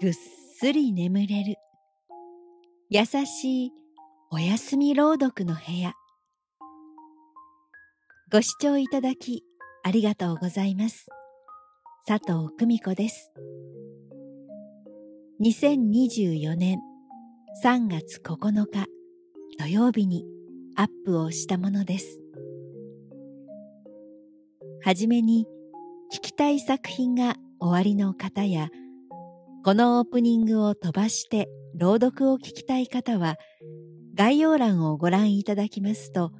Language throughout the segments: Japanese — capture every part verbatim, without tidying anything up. ぐっすり眠れる優しいおやすみ朗読の部屋。ご視聴いただきありがとうございます。佐藤久美子です。にせんにじゅうよねんさんがつここのか土曜日にアップをしたものです。はじめに聞きたい作品がおありの方や、このオープニングを飛ばして朗読を聞きたい方は、概要欄をご覧いただきますと、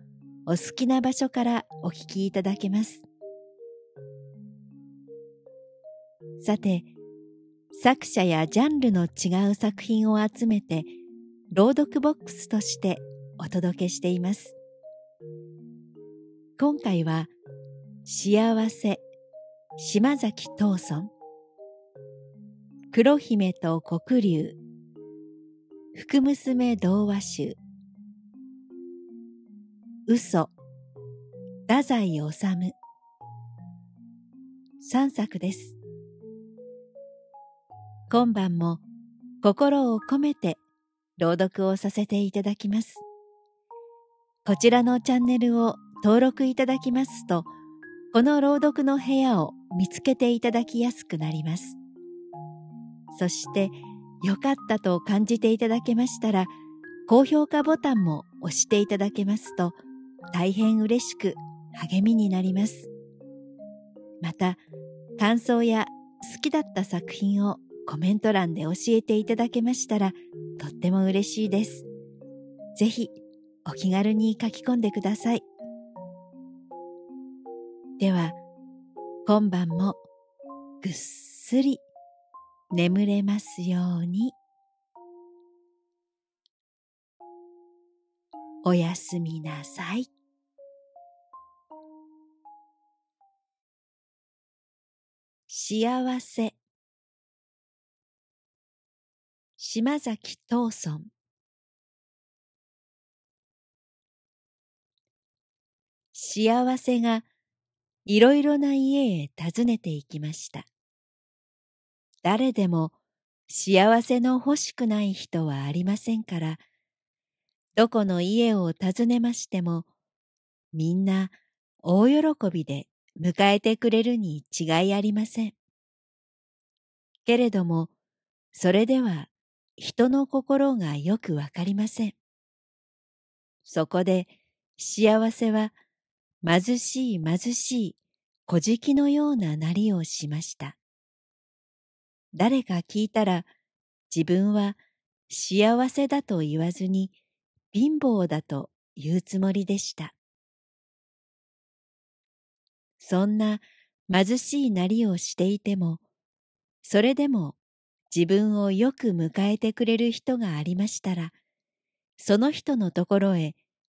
お好きな場所からお聞きいただけます。さて、作者やジャンルの違う作品を集めて、朗読ボックスとしてお届けしています。今回は、幸せ、島崎藤村、黒姫と黒龍、福娘童話集、嘘、太宰治、さんさくです。今晩も心を込めて朗読をさせていただきます。こちらのチャンネルを登録いただきますと、この朗読の部屋を見つけていただきやすくなります。そして、良かったと感じていただけましたら、高評価ボタンも押していただけますと、大変嬉しく励みになります。また、感想や好きだった作品をコメント欄で教えていただけましたら、とっても嬉しいです。ぜひ、お気軽に書き込んでください。では、今晩もぐっすり眠れますように。おやすみなさい。幸せ、島崎藤村。幸せがいろいろな家へ訪ねていきました。誰でも幸せの欲しくない人はありませんから、どこの家を訪ねましても、みんな大喜びで迎えてくれるに違いありません。けれども、それでは人の心がよくわかりません。そこで幸せは貧しい貧しい小敷のようななりをしました。誰か聞いたら、自分は幸せだと言わずに、貧乏だと言うつもりでした。そんな貧しいなりをしていても、それでも自分をよく迎えてくれる人がありましたら、その人のところへ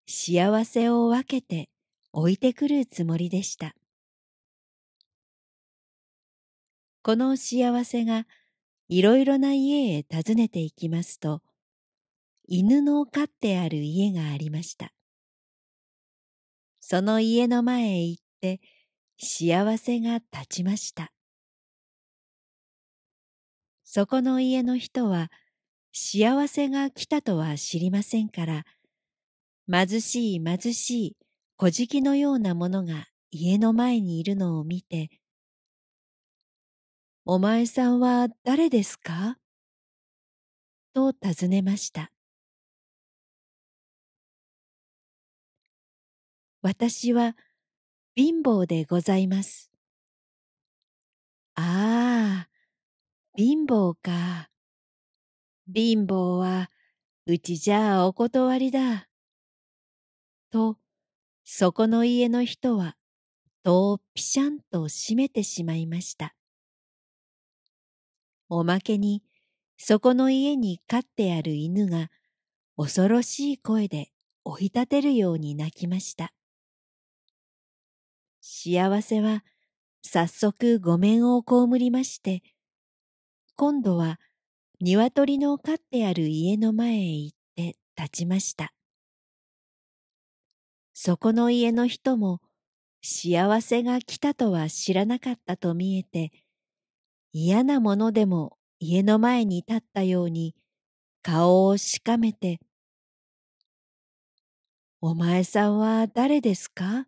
幸せを分けて置いてくるつもりでした。この幸せがいろいろな家へ訪ねていきますと、犬の飼ってある家がありました。その家の前へ行って幸せが立ちました。そこの家の人は幸せが来たとは知りませんから、貧しい貧しい小敷のようなものが家の前にいるのを見て、お前さんは誰ですか？と尋ねました。私は貧乏でございます。ああ、貧乏か。貧乏はうちじゃあお断りだ。と、そこの家の人は戸をピシャンと閉めてしまいました。おまけに、そこの家に飼ってある犬が恐ろしい声で追い立てるように鳴きました。幸せは早速御免をこうむりまして、今度は鶏の飼ってある家の前へ行って立ちました。そこの家の人も幸せが来たとは知らなかったと見えて、嫌なものでも家の前に立ったように顔をしかめて、お前さんは誰ですか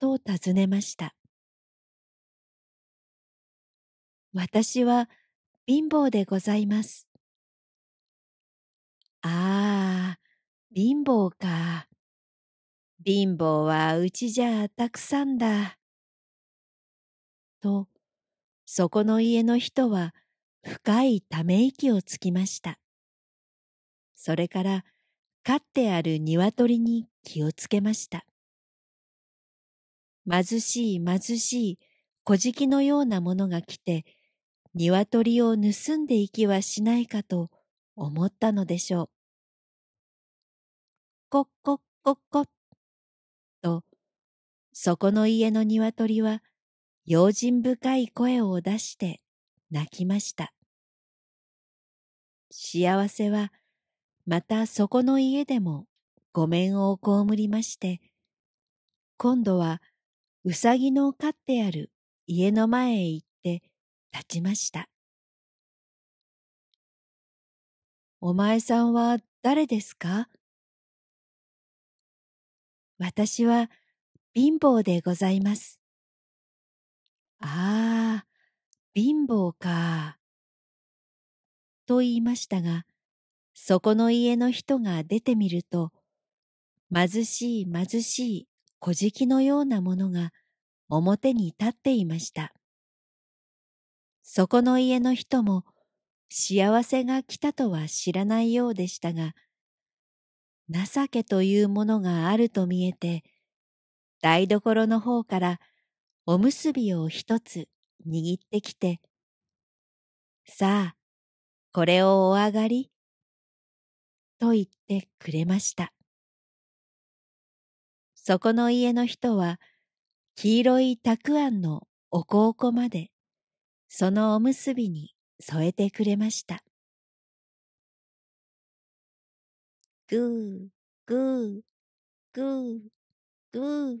と尋ねました。私は貧乏でございます。ああ、貧乏か。貧乏はうちじゃたくさんだ。と、そこの家の人は深いため息をつきました。それから、飼ってある鶏に気をつけました。貧しい貧しい小食のようなものが来て、鶏を盗んでいきはしないかと思ったのでしょう。コッコッコッコッと、そこの家の鶏は用心深い声を出して泣きました。幸せはまたそこの家でもご面をこむりまして、今度はうさぎの飼ってある家の前へ行って立ちました。お前さんは誰ですか？私は貧乏でございます。ああ、貧乏か。と言いましたが、そこの家の人が出てみると、貧しい貧しい小食のようなものが表に立っていました。そこの家の人も幸せが来たとは知らないようでしたが、情けというものがあると見えて、台所の方からおむすびを一つ握ってきて、さあ、これをお上がり。と言ってくれました。そこの家の人は黄色いたくあんのおこおこまでそのおむすびに添えてくれました。ぐーぐーぐーぐー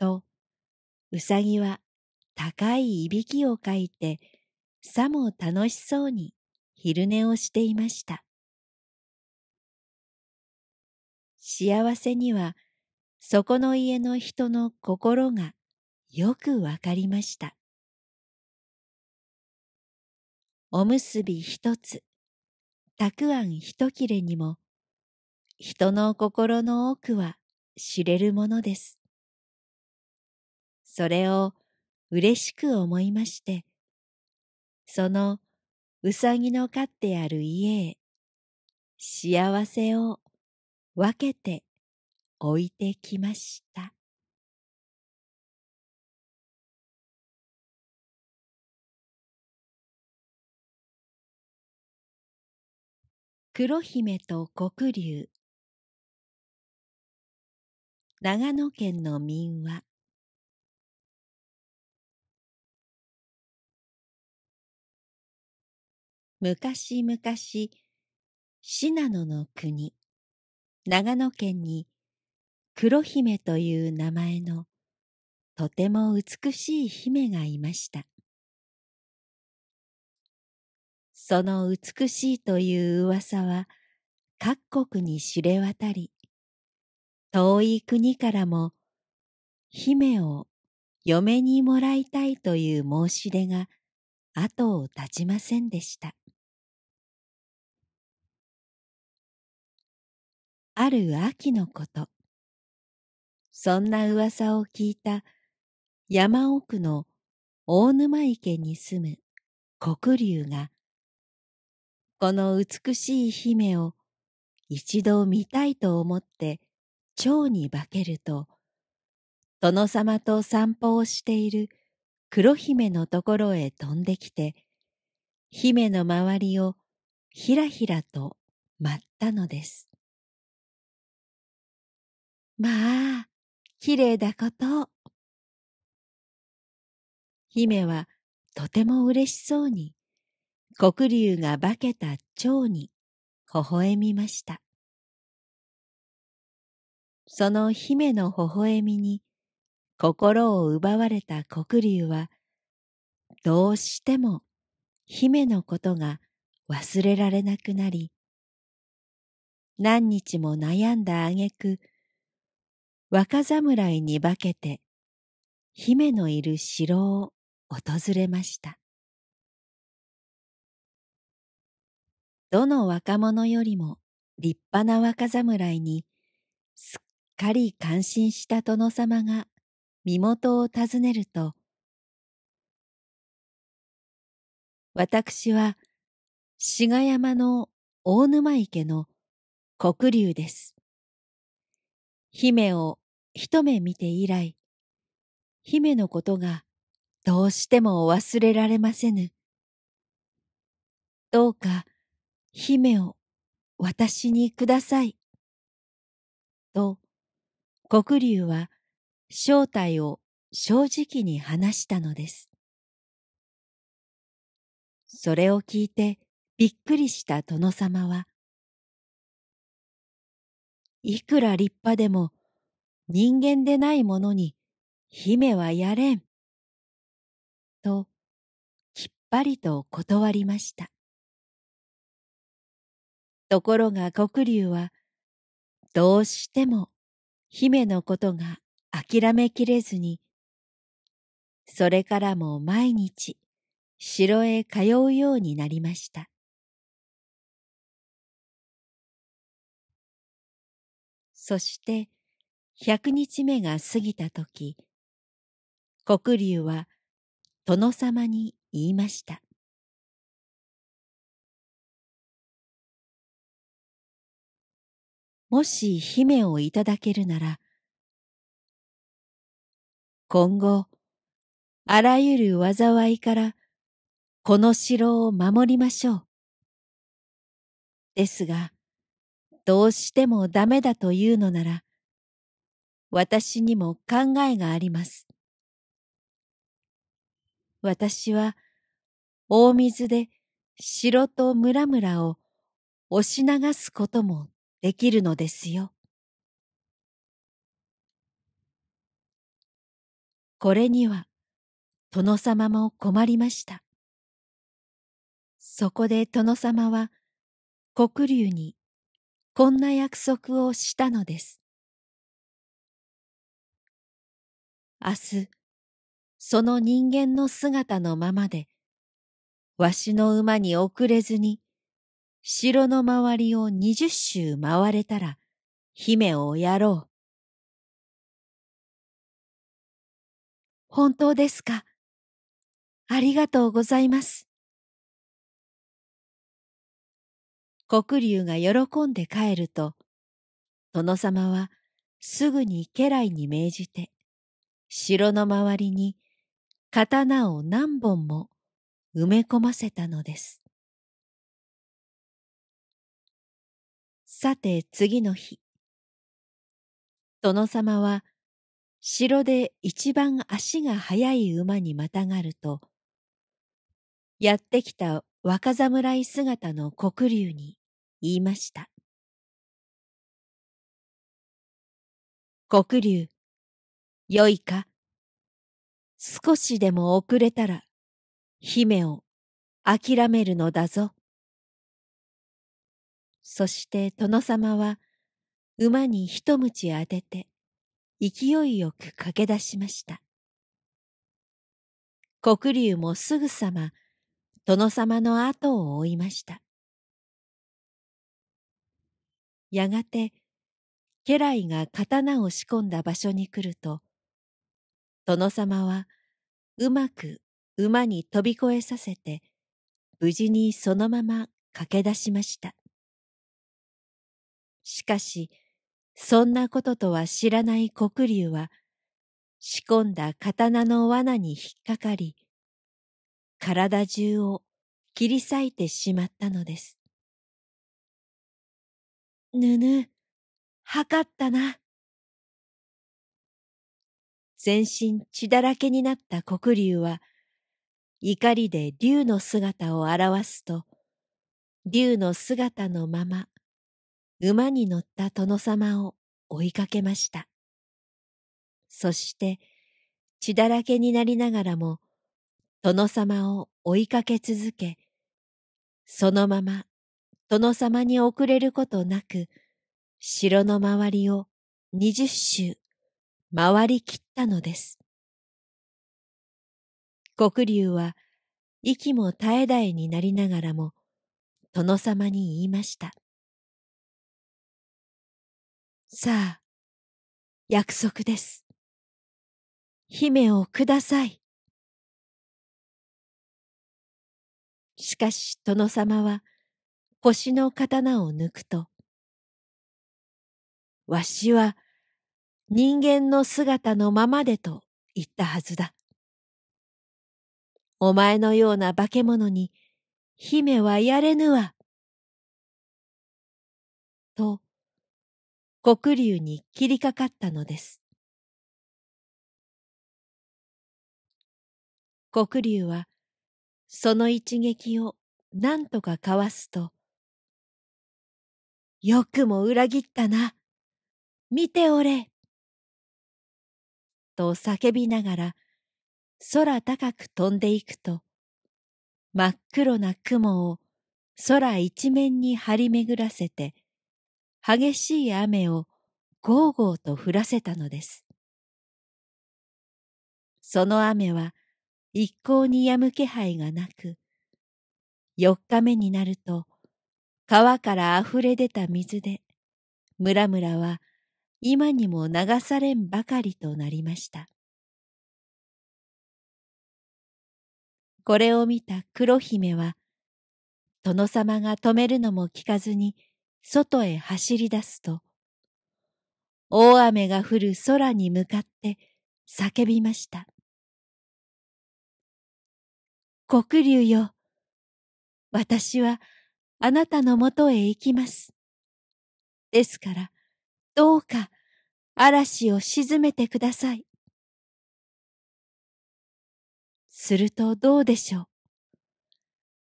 とうさぎは高いいびきをかいてさも楽しそうに昼寝をしていました。幸せにはそこの家の人の心がよくわかりました。おむすび一つ、たくあん一切れにも、人の心の奥は知れるものです。それをうれしく思いまして、そのうさぎの飼ってある家へ、幸せを分けて置いてきました。黒姫と黒竜。長野県の民話。昔々、信濃の国。長野県に黒姫という名前のとても美しい姫がいました。その美しいという噂は各国に知れ渡り、遠い国からも姫を嫁にもらいたいという申し出が後を絶ちませんでした。ある秋のこと、そんな噂を聞いた山奥の大沼池に住む黒竜が、この美しい姫を一度見たいと思って蝶に化けると、殿様と散歩をしている黒姫のところへ飛んできて、姫の周りをひらひらと舞ったのです。まあ、きれいだこと。姫はとてもうれしそうに、黒竜が化けた蝶に微笑みました。その姫の微笑みに心を奪われた黒竜は、どうしても姫のことが忘れられなくなり、何日も悩んだ挙句、若侍に化けて姫のいる城を訪れました。どの若者よりも立派な若侍にすっかり感心した殿様が身元を尋ねると、私は志賀山の大沼池の黒龍です。姫を一目見て以来、姫のことがどうしてもお忘れられませぬ。どうか姫を私にください。と、黒龍は正体を正直に話したのです。それを聞いてびっくりした殿様は、いくら立派でも人間でないものに姫はやれん。と、きっぱりと断りました。ところが黒龍は、どうしても姫のことが諦めきれずに、それからも毎日城へ通うようになりました。そして百日目が過ぎたとき、黒龍は殿様に言いました。もし姫をいただけるなら、今後、あらゆる災いからこの城を守りましょう。ですが、どうしてもダメだというのなら、私にも考えがあります。私は大水で城と村々を押し流すこともできるのですよ。これには殿様も困りました。そこで殿様は黒龍にこんな約束をしたのです。明日、その人間の姿のままで、わしの馬に遅れずに、城の周りを二十周回れたら、姫をやろう。本当ですか。ありがとうございます。黒龍が喜んで帰ると、殿様はすぐに家来に命じて、城の周りに刀を何本も埋め込ませたのです。さて次の日、殿様は城で一番足が速い馬にまたがると、やってきた若侍姿の黒龍に言いました。黒龍、よいか、少しでも遅れたら、姫を諦めるのだぞ。そして殿様は馬に一鞭当てて勢いよく駆け出しました。黒龍もすぐさま殿様の後を追いました。やがて家来が刀を仕込んだ場所に来ると、殿様はうまく馬に飛び越えさせて無事にそのまま駆け出しました。しかし、そんなこととは知らない黒龍は、仕込んだ刀の罠に引っかかり、体中を切り裂いてしまったのです。ぬぬ、測ったな。全身血だらけになった黒龍は、怒りで龍の姿を表すと、龍の姿のまま、馬に乗った殿様を追いかけました。そして血だらけになりながらも殿様を追いかけ続け、そのまま殿様に遅れることなく、城の周りを二十周回りきったのです。黒龍は息も絶え絶えになりながらも、殿様に言いました。さあ、約束です。姫をください。しかし殿様は腰の刀を抜くと、わしは人間の姿のままでと言ったはずだ。お前のような化け物に姫はやれぬわ。と、黒龍に切りかかったのです。黒龍はその一撃を何とかかわすと、よくも裏切ったな、見ておれ、と叫びながら空高く飛んでいくと、真っ黒な雲を空一面に張り巡らせて、激しい雨をゴーゴーと降らせたのです。その雨は一向に止む気配がなく、四日目になると川からあふれ出た水で、村々は今にも流されんばかりとなりました。これを見た黒姫は、殿様が止めるのも聞かずに、外へ走り出すと、大雨が降る空に向かって叫びました。黒龍よ、私はあなたのもとへ行きます。ですから、どうか嵐を沈めてください。するとどうでしょう。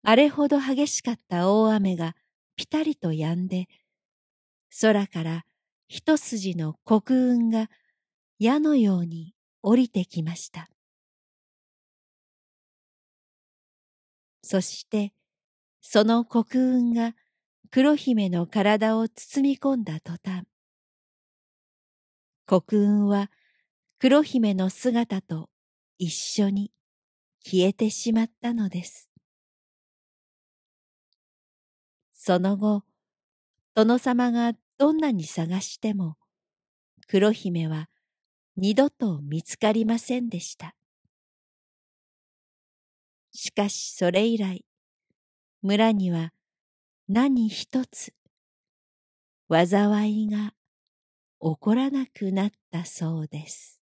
あれほど激しかった大雨が、ぴたりと止んで、空から一筋の黒雲が矢のように降りてきました。そして、その黒雲が黒姫の体を包み込んだ途端、黒雲は黒姫の姿と一緒に消えてしまったのです。その後、殿様がどんなに探しても、黒姫は二度と見つかりませんでした。しかしそれ以来、村には何一つ、災いが起こらなくなったそうです。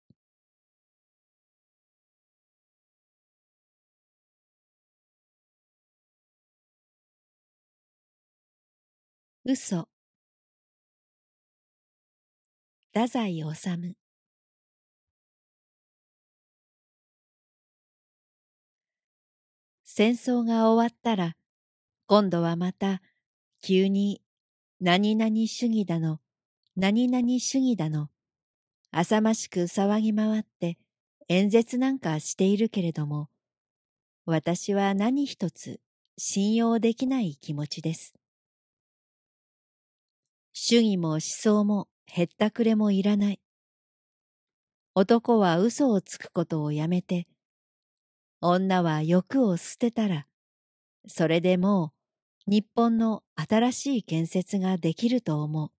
嘘。太宰治。戦争が終わったら、今度はまた急に何々主義だの、何々主義だの、浅ましく騒ぎ回って演説なんかしているけれども、私は何一つ信用できない気持ちです。主義も思想もへったくれもいらない。男は嘘をつくことをやめて、女は欲を捨てたら、それでもう日本の新しい建設ができると思う。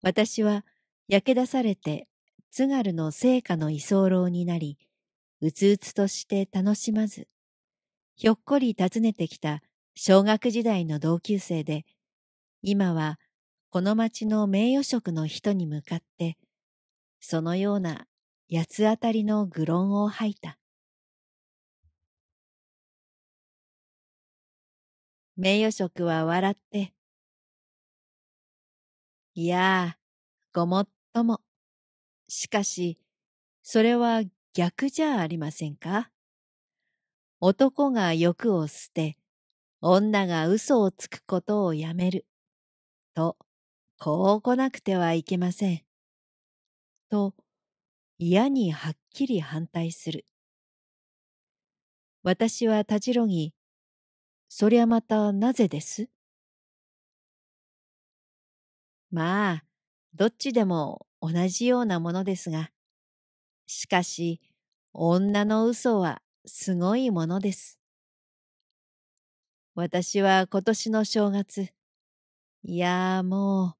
私は焼け出されて津軽の生家の居候になり、うつうつとして楽しまず、ひょっこり訪ねてきた小学時代の同級生で、今はこの町の名誉職の人に向かって、そのような八つ当たりの愚論を吐いた。名誉職は笑って、いやあ、ごもっとも。しかし、それは逆じゃありませんか。男が欲を捨て、女が嘘をつくことをやめると、こう来なくてはいけません。と、嫌にはっきり反対する。私はたじろぎ、そりゃまたなぜです?まあ、どっちでも同じようなものですが、しかし、女の嘘はすごいものです。私は今年の正月、いやも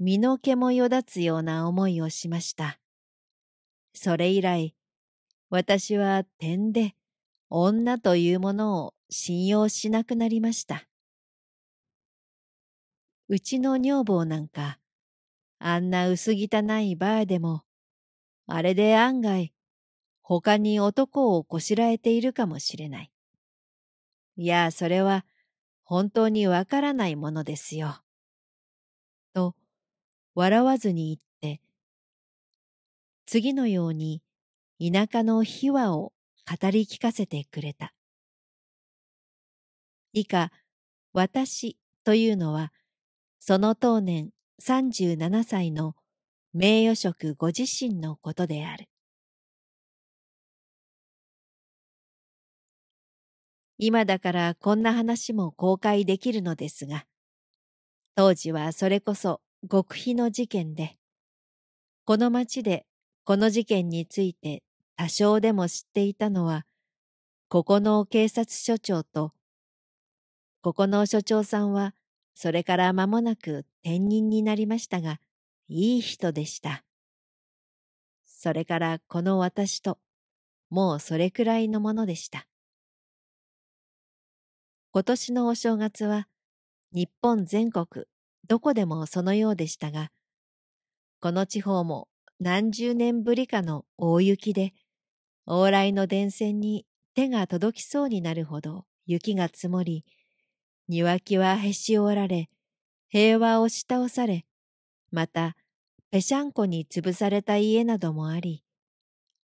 う、身の毛もよだつような思いをしました。それ以来、私は点で女というものを信用しなくなりました。うちの女房なんか、あんな薄汚いバーでも、あれで案外、他に男をこしらえているかもしれない。いや、それは本当にわからないものですよ。と、笑わずに言って、次のように田舎の秘話を語り聞かせてくれた。以下、私というのは、その当年さんじゅうななさいの名誉職ご自身のことである。今だからこんな話も公開できるのですが、当時はそれこそ極秘の事件で、この町でこの事件について多少でも知っていたのは、ここの警察署長と、ここの署長さんはそれから間もなく転任になりましたが、いい人でした。それからこの私と、もうそれくらいのものでした。今年のお正月は、日本全国、どこでもそのようでしたが、この地方も何十年ぶりかの大雪で、往来の電線に手が届きそうになるほど雪が積もり、庭木はへし折られ、平和を押し倒され、また、ぺしゃんこに潰された家などもあり、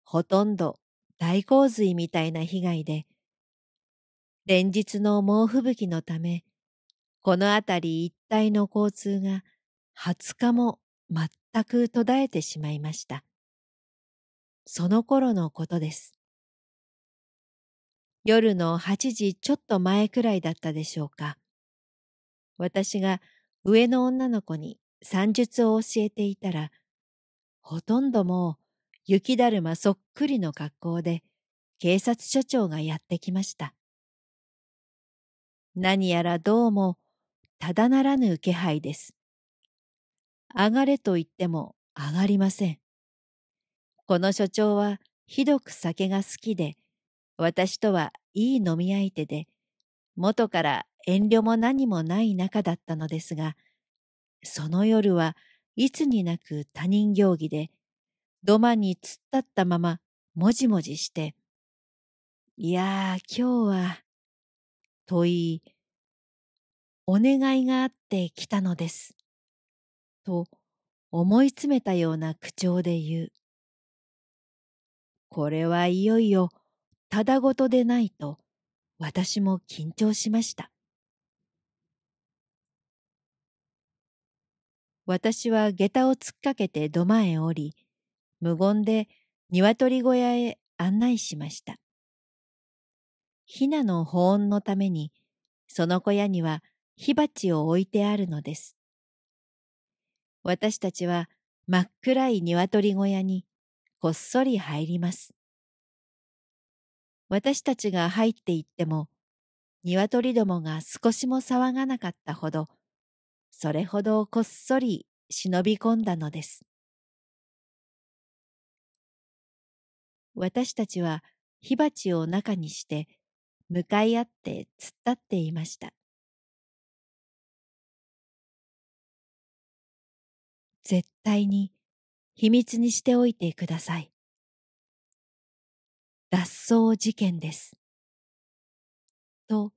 ほとんど大洪水みたいな被害で、連日の猛吹雪のため、この辺り一帯の交通がはつかも全く途絶えてしまいました。その頃のことです。夜のはちじちょっと前くらいだったでしょうか。私が上の女の子に算術を教えていたら、ほとんどもう雪だるまそっくりの格好で警察署長がやってきました。何やらどうもただならぬ気配です。上がれと言っても上がりません。この署長はひどく酒が好きで、私とはいい飲み相手で、元から遠慮も何もない仲だったのですが、その夜はいつになく他人行儀で、土間に突っ立ったままもじもじして、いやー今日は、と言い、お願いがあって来たのです。と思い詰めたような口調で言う。これはいよいよただごとでないと私も緊張しました。私は下駄を突っかけて土間へ降り、無言で鶏小屋へ案内しました。ひなの保温のために、その小屋には火鉢を置いてあるのです。私たちは真っ暗い鶏小屋にこっそり入ります。私たちが入っていっても、鶏どもが少しも騒がなかったほど、それほどこっそり忍び込んだのです。私たちは火鉢を中にして、向かい合って突っ立っていました。絶対に秘密にしておいてください。脱走事件です。と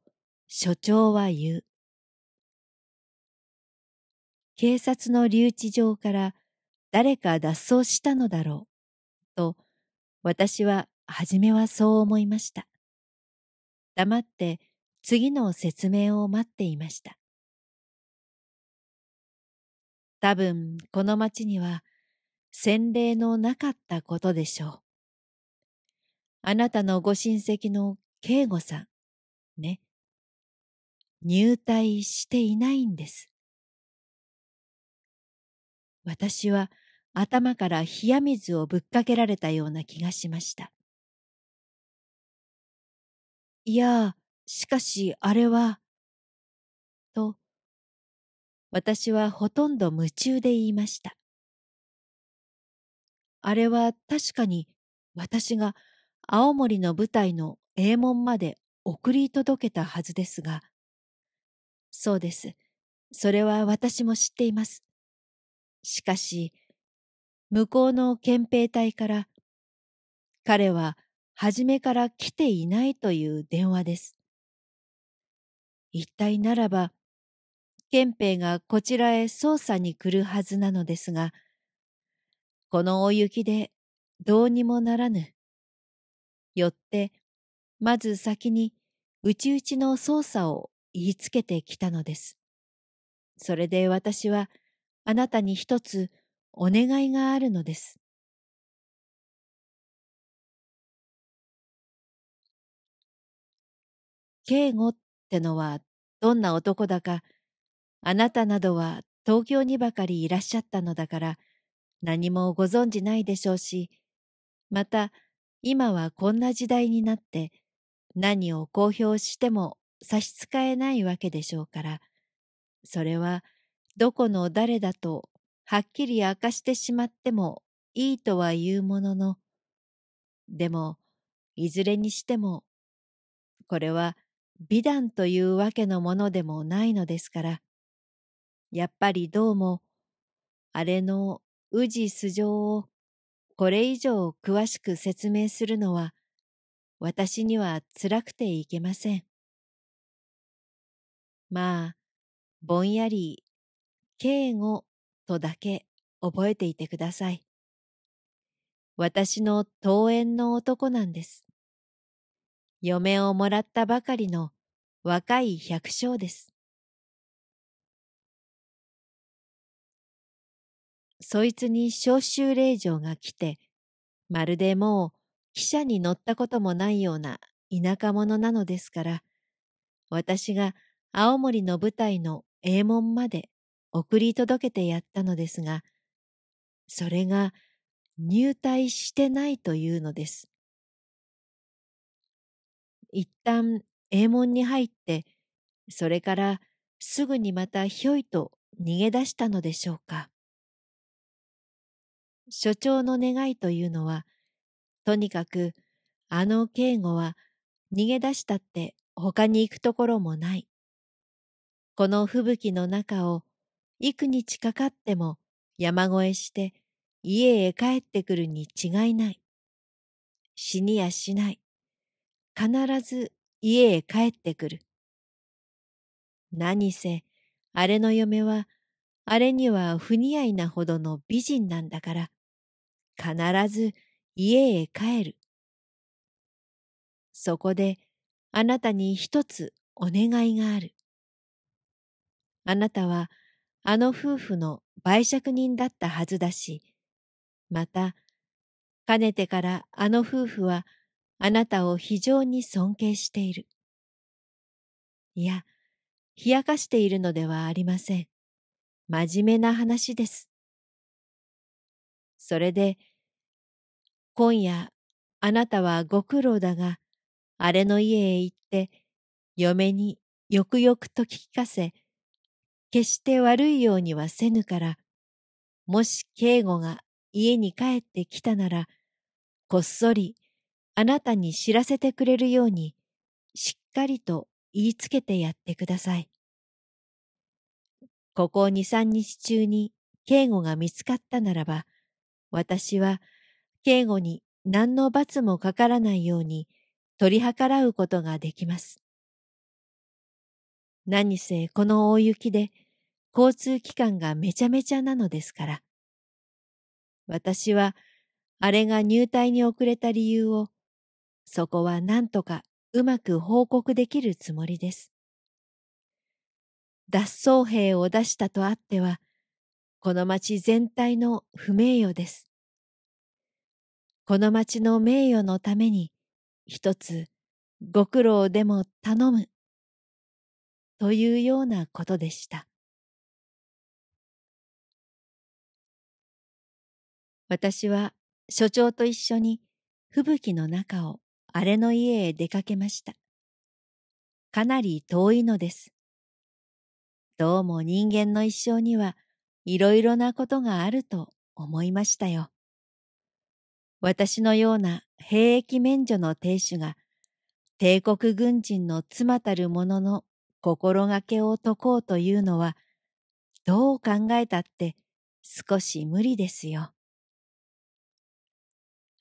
署長は言う。警察の留置場から誰か脱走したのだろう。と私は初めはそう思いました。黙って次の説明を待っていました。多分この町には洗礼のなかったことでしょう。あなたのご親戚の圭吾さん、ね。入隊していないんです。私は頭から冷や水をぶっかけられたような気がしました。いや、しかしあれは、と、私はほとんど夢中で言いました。あれは確かに私が青森の舞台の英門まで送り届けたはずですが、そうです。それは私も知っています。しかし、向こうの憲兵隊から、彼は初めから来ていないという電話です。一体ならば、憲兵がこちらへ捜査に来るはずなのですが、この大雪でどうにもならぬ。よって、まず先にうちうちの捜査を言いつけてきたのです。それで私はあなたに一つお願いがあるのです。圭吾ってのはどんな男だか、あなたなどは東京にばかりいらっしゃったのだから何もご存じないでしょうし、また今はこんな時代になって何を公表しても差し支えないわけでしょうから、それはどこの誰だとはっきり明かしてしまってもいいとは言うものの、でもいずれにしてもこれは美談というわけのものでもないのですから、やっぱりどうもあれの宇治素性をこれ以上詳しく説明するのは私には辛くていけません。まあ、ぼんやり、圭吾とだけ覚えていてください。私の遠縁の男なんです。嫁をもらったばかりの若い百姓です。そいつに召集令状が来て、まるでもう汽車に乗ったこともないような田舎者なのですから、私が、青森の舞台の英門まで送り届けてやったのですが、それが入隊してないというのです。一旦英門に入って、それからすぐにまたひょいと逃げ出したのでしょうか。所長の願いというのは、とにかくあの圭吾は逃げ出したって他に行くところもない。この吹雪の中を幾日かかっても山越えして家へ帰ってくるに違いない。死にやしない。必ず家へ帰ってくる。何せあれの嫁はあれには不似合いなほどの美人なんだから、必ず家へ帰る。そこであなたに一つお願いがある。あなたはあの夫婦の媒酌人だったはずだし、また、かねてからあの夫婦はあなたを非常に尊敬している。いや、冷やかしているのではありません。真面目な話です。それで、今夜あなたはご苦労だが、あれの家へ行って、嫁によくよくと聞きかせ、決して悪いようにはせぬから、もし圭吾が家に帰ってきたなら、こっそりあなたに知らせてくれるように、しっかりと言いつけてやってください。ここ二三日中に圭吾が見つかったならば、私は圭吾に何の罰もかからないように取り計らうことができます。何せこの大雪で、交通機関がめちゃめちゃなのですから。私はあれが入隊に遅れた理由を、そこはなんとかうまく報告できるつもりです。脱走兵を出したとあっては、この町全体の不名誉です。この町の名誉のために、一つご苦労でも頼む、というようなことでした。私は所長と一緒に吹雪の中をあれの家へ出かけました。かなり遠いのです。どうも人間の一生にはいろいろなことがあると思いましたよ。私のような兵役免除の亭主が帝国軍人の妻たる者の心がけを解こうというのはどう考えたって少し無理ですよ。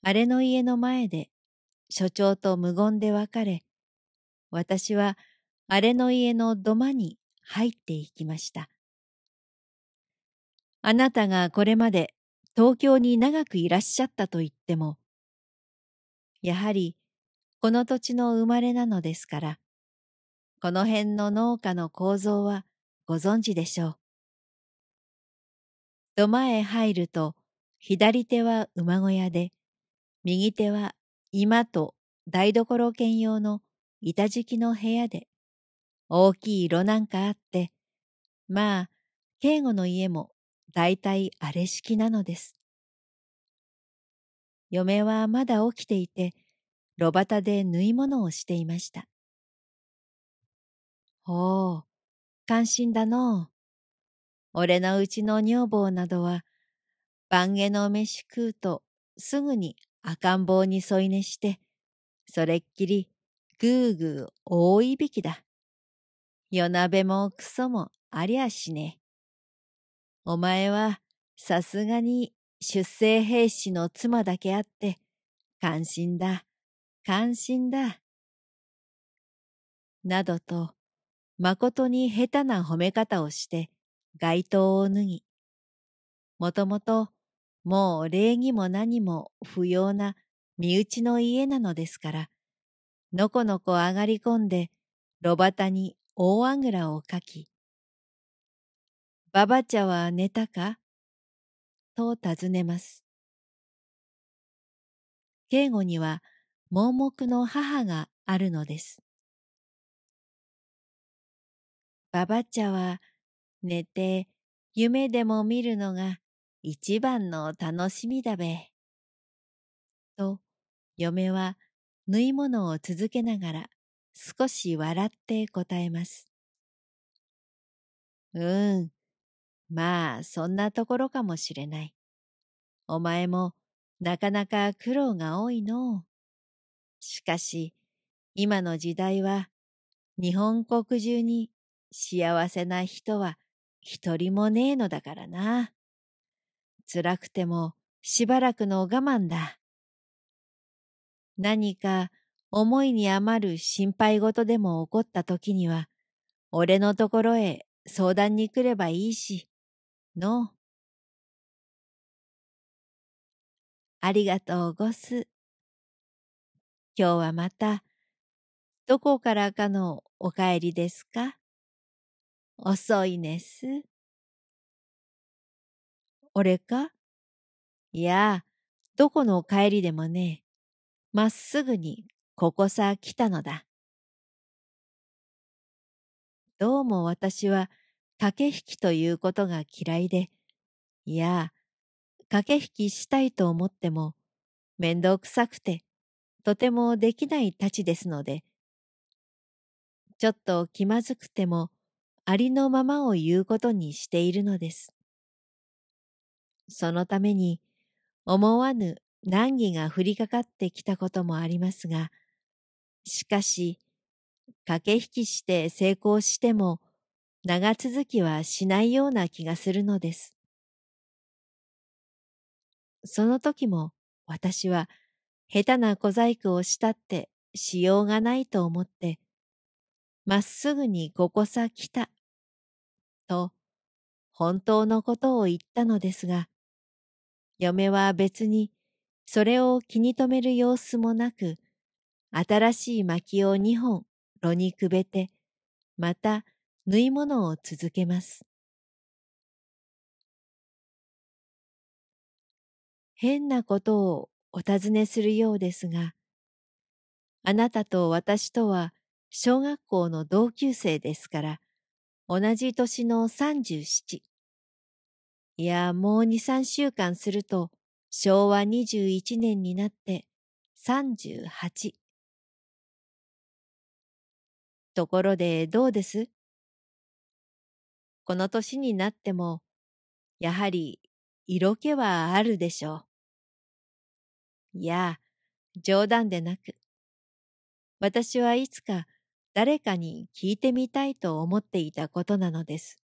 あれの家の前で所長と無言で別れ、私はあれの家の土間に入っていきました。あなたがこれまで東京に長くいらっしゃったと言っても、やはりこの土地の生まれなのですから、この辺の農家の構造はご存知でしょう。土間へ入ると、左手は馬小屋で、右手は居間と台所兼用の板敷きの部屋で、大きい炉なんかあって、まあ、警護の家もだいたいあれ式なのです。嫁はまだ起きていて、炉端で縫い物をしていました。ほう、感心だのう。俺のうちの女房などは、晩下の飯食うと、すぐに赤ん坊に添い寝して、それっきりぐーぐー大いびきだ。夜なべもクソもありゃしねえ。お前はさすがに出征兵士の妻だけあって、感心だ、感心だ。などと、まことに下手な褒め方をして、街灯を脱ぎ、もともと、もう礼儀も何も不要な身内の家なのですから、のこのこ上がり込んで、炉端に大あぐらをかき、ばばちゃは寝たかと尋ねます。警護には盲目の母があるのです。ばばちゃは寝て夢でも見るのが、一番の楽しみだべ。と、嫁は縫い物を続けながら少し笑って答えます。うん、まあそんなところかもしれない。お前もなかなか苦労が多いのう。しかし、今の時代は日本国中に幸せな人は一人もねえのだからな。辛くてもしばらくの我慢だ。何か思いに余る心配事でも起こったときには、俺のところへ相談に来ればいいし、の。ありがとうごす。今日はまた、どこからかのお帰りですか？遅いねす。俺か？いや、どこの帰りでもねえ。まっすぐにここさ来たのだ。どうも私は駆け引きということが嫌いで、いや、駆け引きしたいと思っても、面倒くさくて、とてもできないたちですので、ちょっと気まずくても、ありのままを言うことにしているのです。そのために思わぬ難儀が降りかかってきたこともありますが、しかし、駆け引きして成功しても長続きはしないような気がするのです。その時も私は下手な小細工をしたってしようがないと思って、まっすぐにここさ来た、と本当のことを言ったのですが、嫁は別にそれを気に留める様子もなく、新しい薪を二本炉にくべて、また縫い物を続けます。変なことをお尋ねするようですが、あなたと私とは小学校の同級生ですから、同じ年のさんじゅうなな。いや、もうに、さんしゅうかんすると、しょうわにじゅういちねんになってさんじゅうはち。ところでどうです？この年になっても、やはり色気はあるでしょう。いや、冗談でなく、私はいつか誰かに聞いてみたいと思っていたことなのです。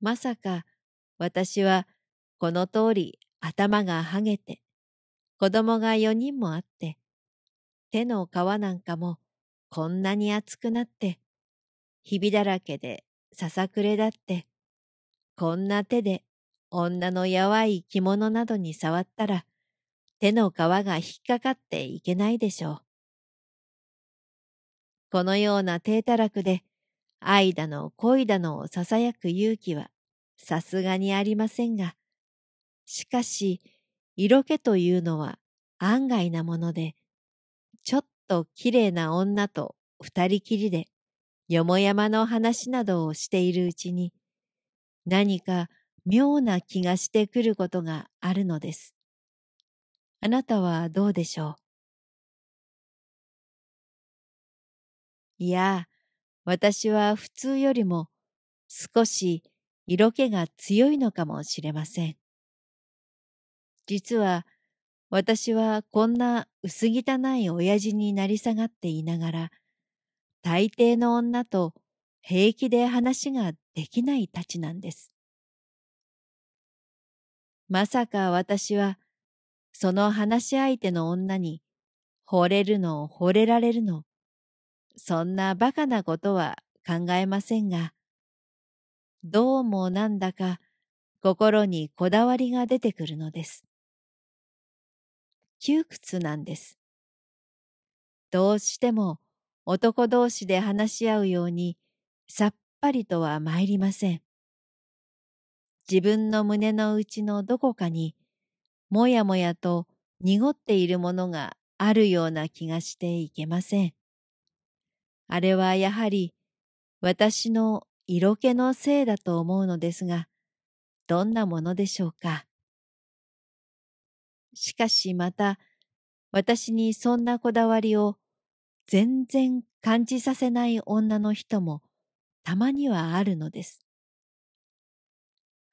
まさか、私はこの通り頭がはげて、子供がよにんもあって、手の皮なんかもこんなに熱くなって、ひびだらけでささくれだって、こんな手で女のやわい着物などに触ったら、手の皮が引っかかっていけないでしょう。このような体たらくで、愛だの恋だのをささやく勇気はさすがにありませんが、しかし色気というのは案外なもので、ちょっときれいな女と二人きりでよもやまの話などをしているうちに、何か妙な気がしてくることがあるのです。あなたはどうでしょう？いや、私は普通よりも少し色気が強いのかもしれません。実は私はこんな薄汚い親父になり下がっていながら、大抵の女と平気で話ができないたちなんです。まさか私はその話し相手の女に惚れるの惚れられるの、そんなバカなことは考えませんが、どうもなんだか心にこだわりが出てくるのです。窮屈なんです。どうしても男同士で話し合うようにさっぱりとは参りません。自分の胸の内のどこかにもやもやと濁っているものがあるような気がしていけません。あれはやはり私の色気のせいだと思うのですが、どんなものでしょうか。しかしまた、私にそんなこだわりを全然感じさせない女の人もたまにはあるのです。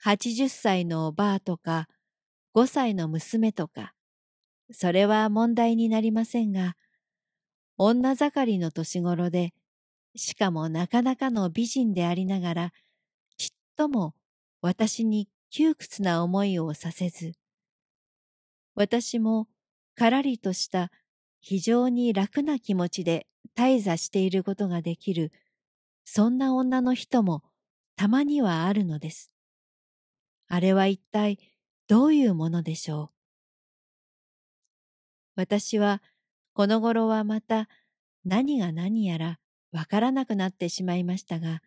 はちじゅっさいのおばあとか、ごさいの娘とか、それは問題になりませんが、女盛りの年頃で、しかもなかなかの美人でありながら、ちっとも私に窮屈な思いをさせず、私もからりとした非常に楽な気持ちで退座していることができる、そんな女の人もたまにはあるのです。あれは一体どういうものでしょう。私は、この頃はまた何が何やらわからなくなってしまいましたが、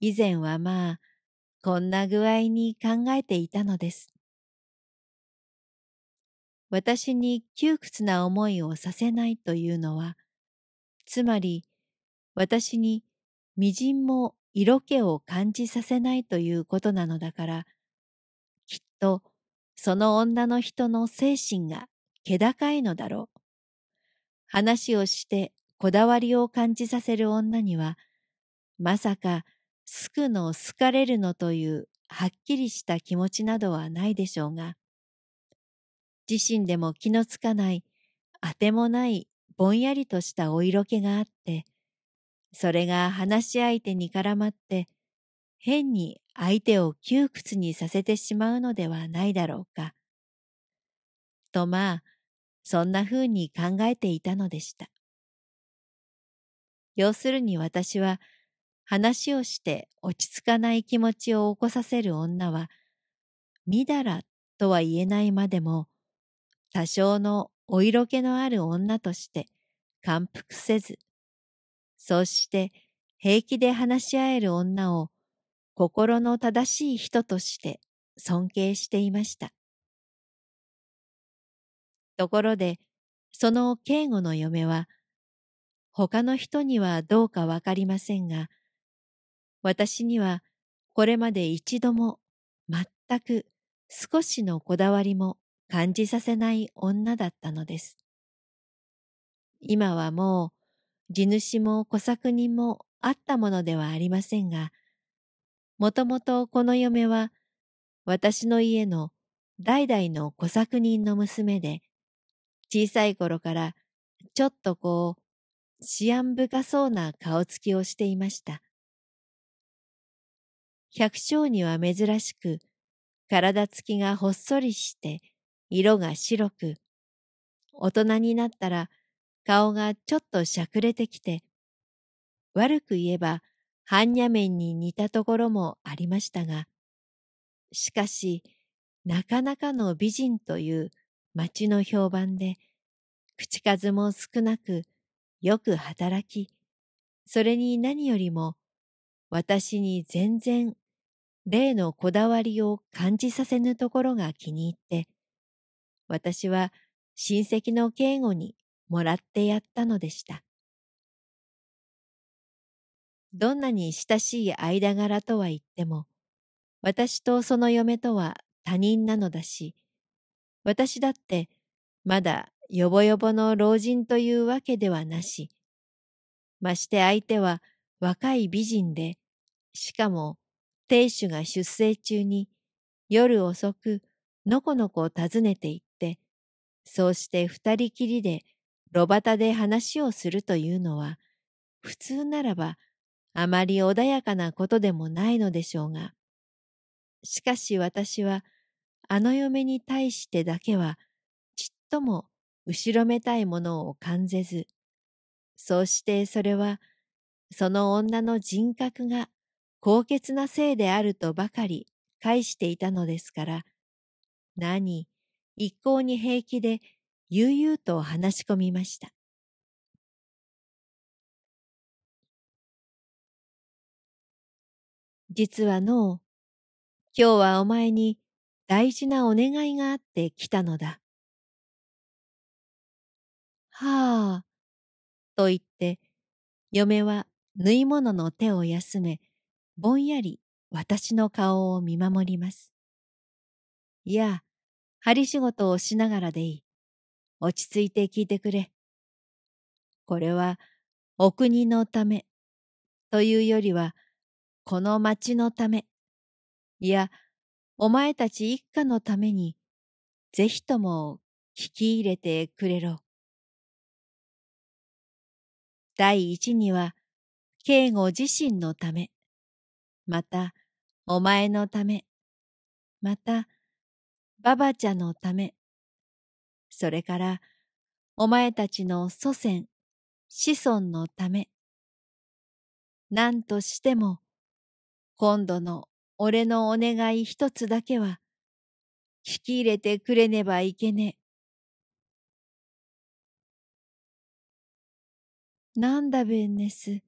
以前はまあこんな具合に考えていたのです。私に窮屈な思いをさせないというのは、つまり私にみじんも色気を感じさせないということなのだから、きっとその女の人の精神が気高いのだろう。話をしてこだわりを感じさせる女には、まさか好くの好かれるのというはっきりした気持ちなどはないでしょうが、自身でも気のつかない、あてもないぼんやりとしたお色気があって、それが話し相手に絡まって、変に相手を窮屈にさせてしまうのではないだろうか。とまあ、そんなふうに考えていたのでした。要するに私は、話をして落ち着かない気持ちを起こさせる女は、みだらとは言えないまでも、多少のお色気のある女として感服せず、そうして平気で話し合える女を心の正しい人として尊敬していました。ところで、その警護の嫁は、他の人にはどうかわかりませんが、私にはこれまで一度も全く少しのこだわりも感じさせない女だったのです。今はもう地主も小作人もあったものではありませんが、もともとこの嫁は私の家の代々の小作人の娘で、小さい頃からちょっとこう思案深そうな顔つきをしていました。百姓には珍しく体つきがほっそりして色が白く、大人になったら顔がちょっとしゃくれてきて、悪く言えば般若面に似たところもありましたが、しかしなかなかの美人という町の評判で、口数も少なくよく働き、それに何よりも私に全然例のこだわりを感じさせぬところが気に入って、私は親戚の警護にもらってやったのでした。どんなに親しい間柄とは言っても、私とその嫁とは他人なのだし、私だってまだよぼよぼの老人というわけではなし、まして相手は若い美人で、しかも亭主が出征中に夜遅くのこのこ訪ねていって、そうして二人きりで路端で話をするというのは、普通ならばあまり穏やかなことでもないのでしょうが、しかし私はあの嫁に対してだけはちっとも後ろめたいものを感じず、そうしてそれはその女の人格が高潔なせいであるとばかり返していたのですから、何、一向に平気で悠々と話し込みました。実はのう、今日はお前に大事なお願いがあって来たのだ。はあ、と言って、嫁は縫い物の手を休め、ぼんやり私の顔を見守ります。いや、針仕事をしながらでいい。落ち着いて聞いてくれ。これはお国のためというよりは、この町のため、いや、お前たち一家のために、ぜひとも聞き入れてくれろ。第一には、警護自身のため、また、お前のため、また、ばばちゃんのため、それから、お前たちの祖先、子孫のため、なんとしても、今度の俺のお願い一つだけは、聞き入れてくれねばいけねえ。なんだべんねす。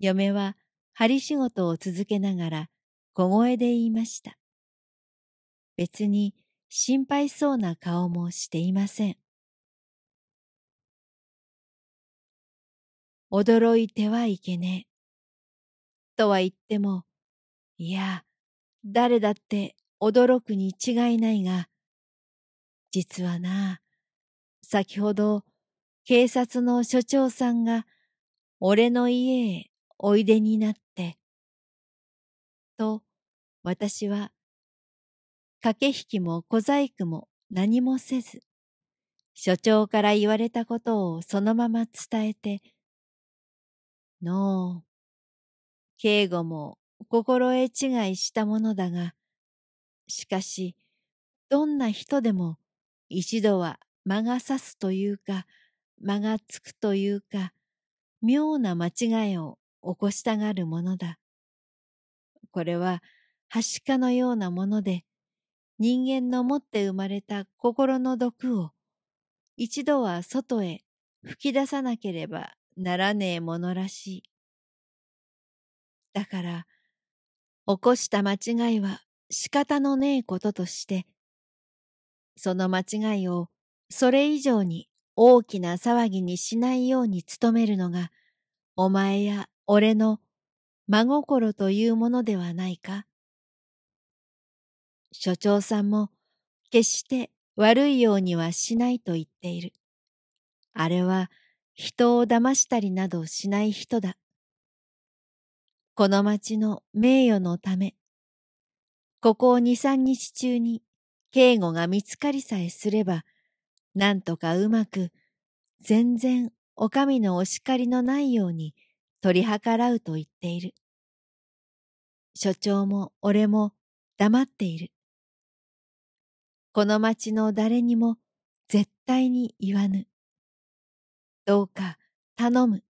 嫁は針仕事を続けながら小声で言いました。別に心配そうな顔もしていません。驚いてはいけねえ。とは言っても、いや、誰だって驚くに違いないが、実はな、先ほど警察の署長さんが俺の家へおいでになって、と私は駆け引きも小細工も何もせず、署長から言われたことをそのまま伝えて、のう、警護も心得違いしたものだが、しかし、どんな人でも一度は間が差すというか、間がつくというか、妙な間違いを起こしたがるものだ。これは、はしかのようなもので、人間の持って生まれた心の毒を、一度は外へ吹き出さなければならねえものらしい。だから、起こした間違いは仕方のねえこととして、その間違いをそれ以上に大きな騒ぎにしないように努めるのが、お前や俺の真心というものではないか。所長さんも決して悪いようにはしないと言っている。あれは人を騙したりなどしない人だ。この町の名誉のため、ここ二三日中に警護が見つかりさえすれば、なんとかうまく、全然お上のお叱りのないように取り計らうと言っている。所長も俺も黙っている。この町の誰にも絶対に言わぬ。どうか頼む。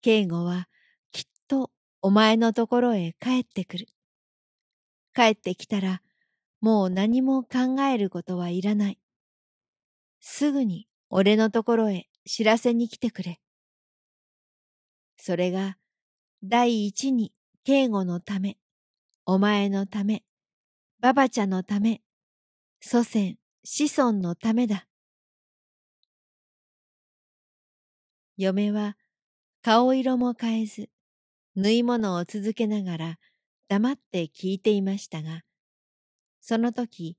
警護はきっとお前のところへ帰ってくる。帰ってきたらもう何も考えることはいらない。すぐに俺のところへ知らせに来てくれ。それが第一に警護のため、お前のため、ばばちゃんのため、祖先、子孫のためだ。嫁は顔色も変えず、縫い物を続けながら黙って聞いていましたが、その時、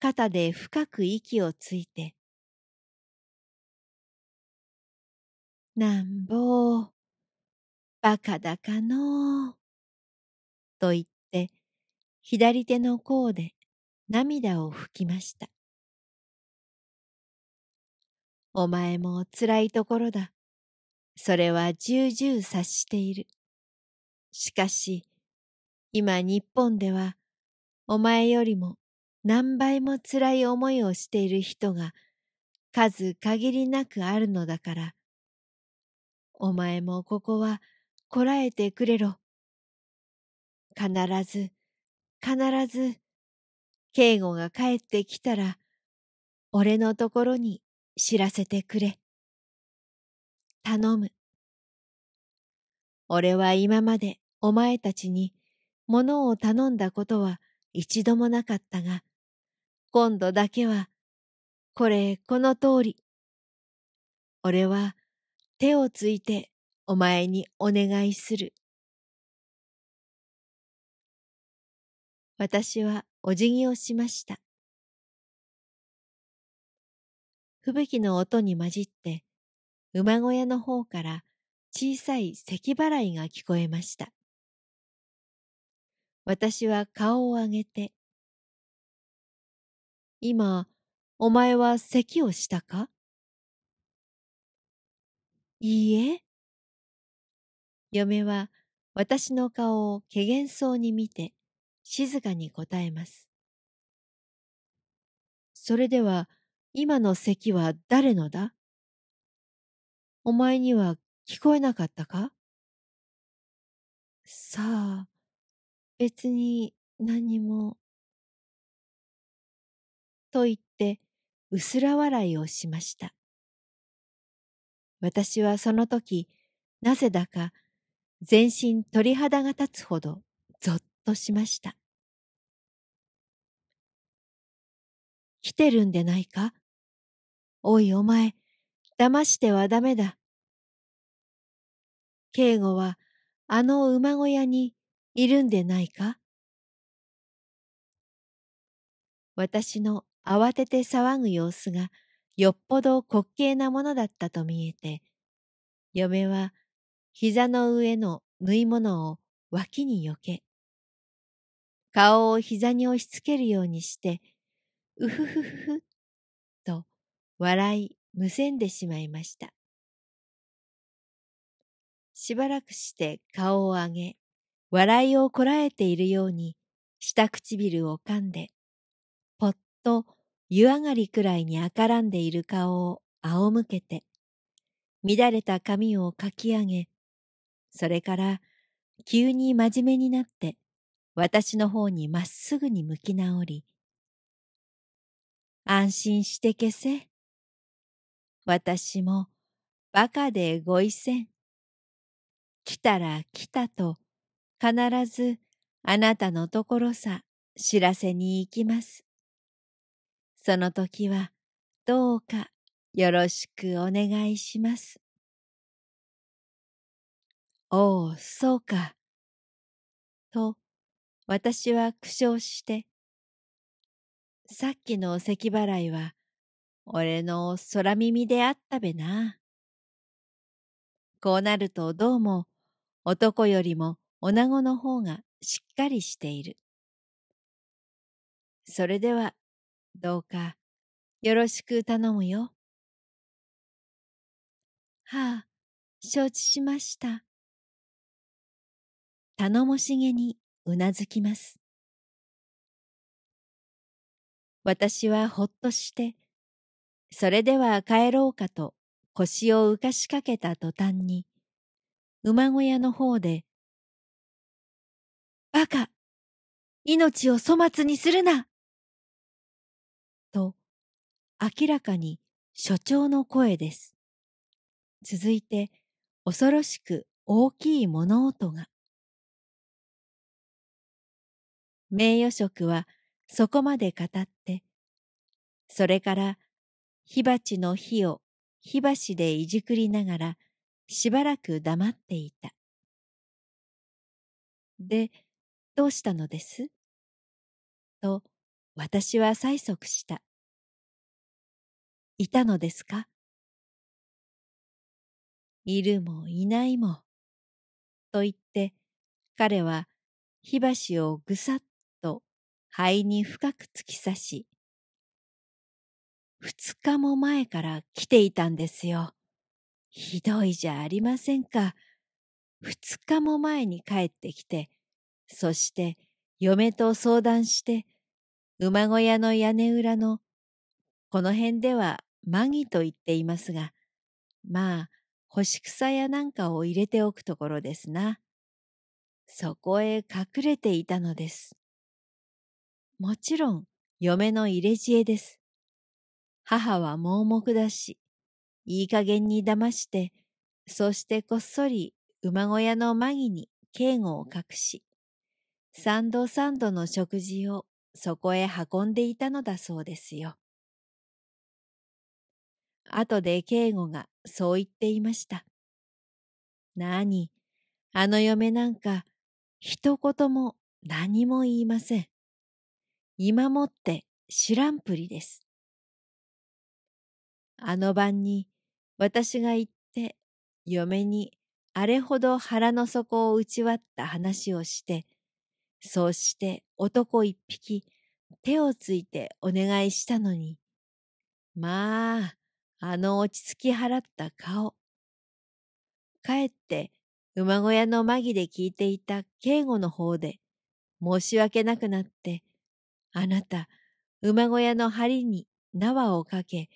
肩で深く息をついて、なんぼー、バカだかのー、と言って、左手の甲で涙を拭きました。お前もつらいところだ。それは重々察している。しかし、今日本では、お前よりも何倍もつらい思いをしている人が数限りなくあるのだから、お前もここはこらえてくれろ。必ず、必ず、警護が帰ってきたら、俺のところに知らせてくれ。頼む。俺は今までお前たちに物を頼んだことは一度もなかったが、今度だけは、これこの通り。俺は手をついてお前にお願いする。私はお辞儀をしました。吹雪の音に混じって、馬小屋の方から小さい咳払いが聞こえました。私は顔を上げて、今、お前は咳をしたか？いいえ。嫁は私の顔をけげんそうに見て、静かに答えます。それでは、今の咳は誰のだ？お前には聞こえなかったか？さあ、別に何も。と言って、うすら笑いをしました。私はその時、なぜだか、全身鳥肌が立つほど、ぞっととしました。来てるんでないか？おいお前、騙してはダメだ。警護はあの馬小屋にいるんでないか？私の慌てて騒ぐ様子がよっぽど滑稽なものだったと見えて、嫁は膝の上の縫い物を脇によけ、顔を膝に押しつけるようにして、うふふふふ、と笑いむせんでしまいました。しばらくして顔を上げ、笑いをこらえているように、下唇を噛んで、ぽっと湯上がりくらいに赤らんでいる顔を仰向けて、乱れた髪をかき上げ、それから急に真面目になって、私の方にまっすぐに向き直り、安心して消せ。私もバカでごいせん。来たら来たと必ずあなたのところさ知らせに行きます。その時はどうかよろしくお願いします。おお、そうか。と、私は苦笑して、さっきの咳払いは、俺の空耳であったべな。こうなるとどうも、男よりも女子の方がしっかりしている。それでは、どうか、よろしく頼むよ。はあ、承知しました。頼もしげにうなずきます。私はほっとして、それでは帰ろうかと腰を浮かしかけた途端に、馬小屋の方で、バカ、命を粗末にするなと、明らかに所長の声です。続いて、恐ろしく大きい物音が。名誉職はそこまで語って、それから火鉢の火を火箸でいじくりながらしばらく黙っていた。で、どうしたのです?と私は催促した。いたのですか?いるもいないも。と言って彼は火箸をぐさっと肺に深く突き刺し、二日も前から来ていたんですよ。ひどいじゃありませんか。二日も前に帰ってきて、そして嫁と相談して、馬小屋の屋根裏の、この辺ではマギと言っていますが、まあ、干し草やなんかを入れておくところですな。そこへ隠れていたのです。もちろん、嫁の入れ知恵です。母は盲目だし、いい加減に騙して、そしてこっそり馬小屋の間際に警護を隠し、三度三度の食事をそこへ運んでいたのだそうですよ。あとで警護がそう言っていました。なあに、あの嫁なんか、一言も何も言いません。今もって知らんぷりです。あの晩に私が行って嫁にあれほど腹の底を打ち割った話をして、そうして男一匹手をついてお願いしたのに、まあ、あの落ち着き払った顔。かえって馬小屋の間際で聞いていた警護の方で申し訳なくなって、あなた、馬小屋の梁に縄をかけ、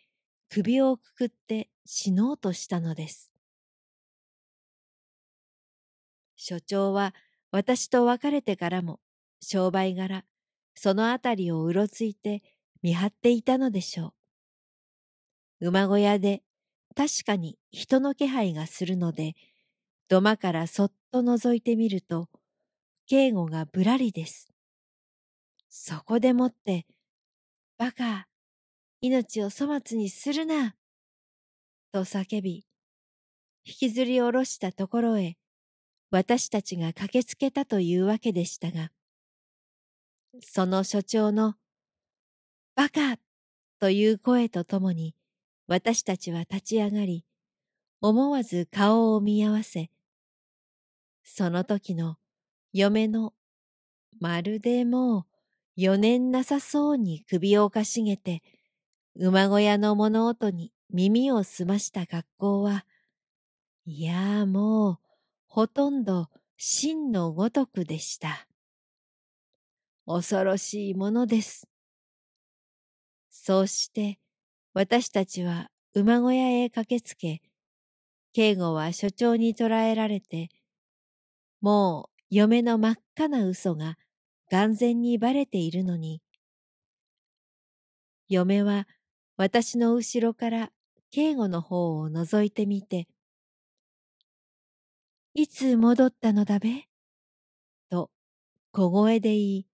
首をくくって死のうとしたのです。所長は私と別れてからも、商売柄、そのあたりをうろついて見張っていたのでしょう。馬小屋で確かに人の気配がするので、土間からそっと覗いてみると、警護がぶらりです。そこでもって、バカ、命を粗末にするな、と叫び、引きずり下ろしたところへ、私たちが駆けつけたというわけでしたが、その所長の、バカという声とともに、私たちは立ち上がり、思わず顔を見合わせ、その時の嫁の、まるでもう、余念なさそうに首をかしげて、馬小屋の物音に耳を澄ました格好は、いやもう、ほとんど真のごとくでした。恐ろしいものです。そうして、私たちは馬小屋へ駆けつけ、警護は所長に捕らえられて、もう嫁の真っ赤な嘘が、眼前にばれているのに、嫁は私の後ろから警護の方を覗いてみて、いつ戻ったのだべ小声で言い、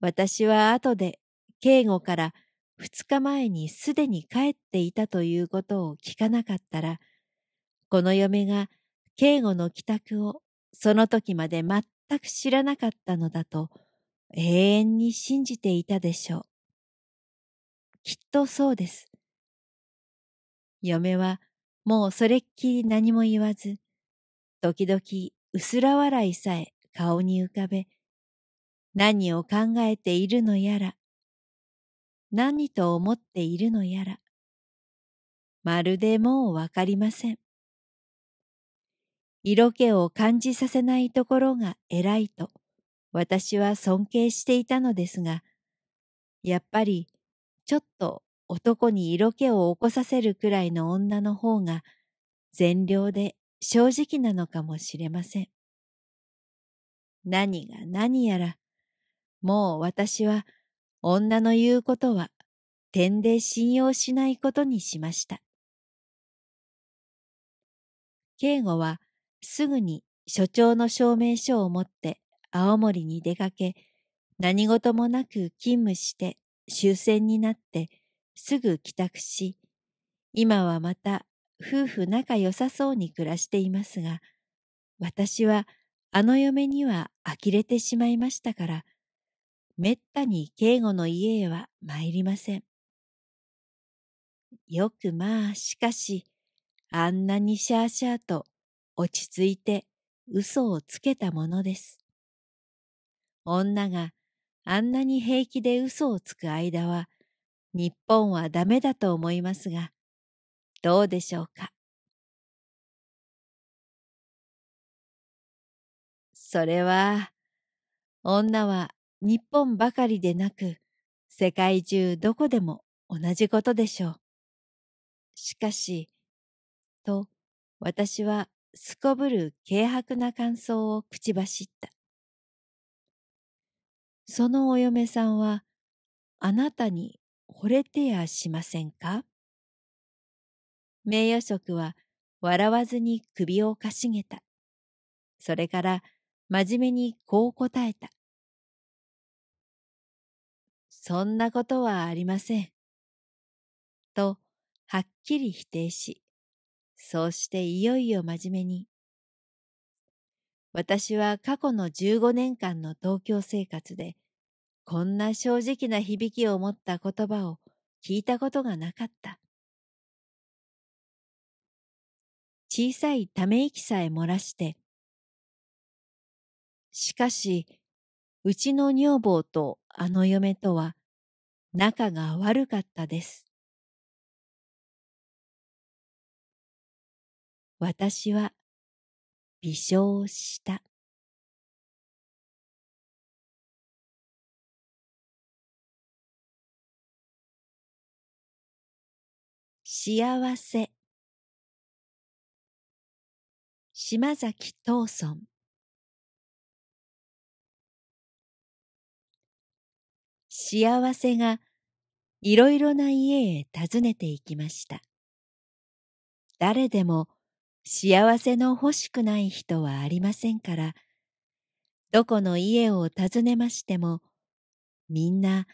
私は後で警護からふつかまえにすでに帰っていたということを聞かなかったら、この嫁が警護の帰宅をその時まで全く知らなかったのだと永遠に信じていたでしょう。きっとそうです。嫁はもうそれっきり何も言わず、時々薄ら笑いさえ顔に浮かべ、何を考えているのやら、何と思っているのやら、まるでもうわかりません。色気を感じさせないところが偉いと、私は尊敬していたのですが、やっぱりちょっと男に色気を起こさせるくらいの女の方が善良で正直なのかもしれません。何が何やら、もう私は女の言うことは点で信用しないことにしました。警護はすぐに所長の証明書を持って青森に出かけ、何事もなく勤務して終戦になってすぐ帰宅し、今はまた夫婦仲良さそうに暮らしていますが、私はあの嫁には呆れてしまいましたから、めったに警護の家へは参りません。よくまあしかし、あんなにシャーシャーと落ち着いて嘘をつけたものです。女があんなに平気で嘘をつく間は、日本はダメだと思いますが、どうでしょうか。それは、女は日本ばかりでなく、世界中どこでも同じことでしょう。しかし、と私はすこぶる軽薄な感想を口走った。そのお嫁さんは、あなたに惚れてやしませんか？名誉職は笑わずに首をかしげた。それから真面目にこう答えた。そんなことはありません。とはっきり否定し、そうしていよいよ真面目に。私は過去のじゅうごねんかんの東京生活で、こんな正直な響きを持った言葉を聞いたことがなかった。小さいため息さえ漏らして、しかし、うちの女房とあの嫁とは仲が悪かったです。私は微笑した。幸せ。島崎藤村。幸せがいろいろな家へ訪ねていきました。誰でも幸せの欲しくない人はありませんから、どこの家を訪ねましても、みんな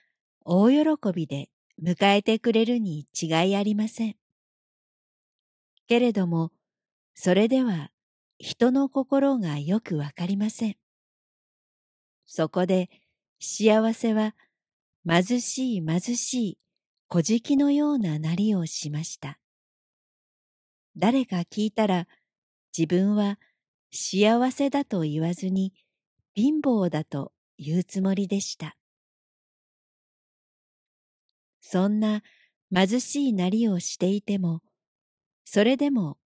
大喜びで迎えてくれるに違いありません。けれども、それでは人の心がよくわかりません。そこで幸せは貧しい貧しい小敷のようななりをしました。誰か聞いたら自分は幸せだと言わずに貧乏だと言うつもりでした。そんな貧しいなりをしていても、それでも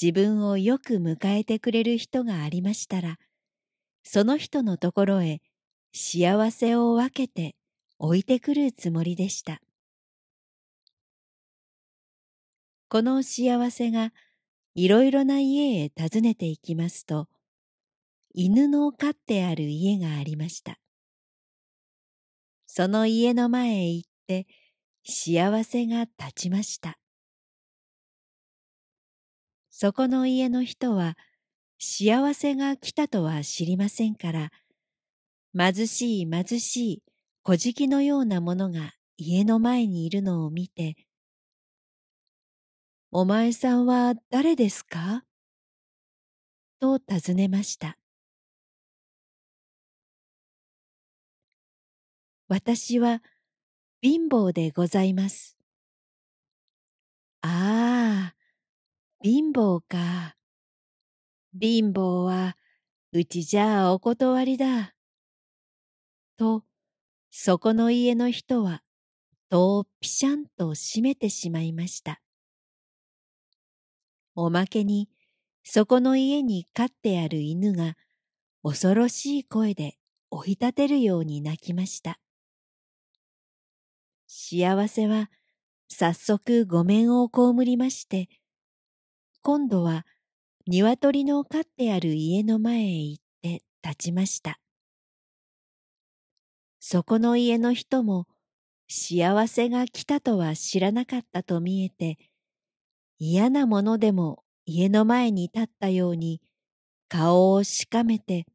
自分をよく迎えてくれる人がありましたら、その人のところへ幸せを分けて置いてくるつもりでした。この幸せがいろいろな家へ訪ねていきますと、犬の飼ってある家がありました。その家の前へ行って、幸せが立ちました。そこの家の人は、幸せが来たとは知りませんから、貧しい貧しい小敷のようなものが家の前にいるのを見て、お前さんは誰ですか？と尋ねました。私は貧乏でございます。ああ、貧乏か。貧乏はうちじゃあお断りだ。と、そこの家の人は戸をピシャンと閉めてしまいました。おまけに、そこの家に飼ってある犬が恐ろしい声で追い立てるように鳴きました。幸せは早速御免をこうむりまして、今度は鶏の飼ってある家の前へ行って立ちました。そこの家の人も幸せが来たとは知らなかったと見えて、嫌なものでも家の前に立ったように顔をしかめて、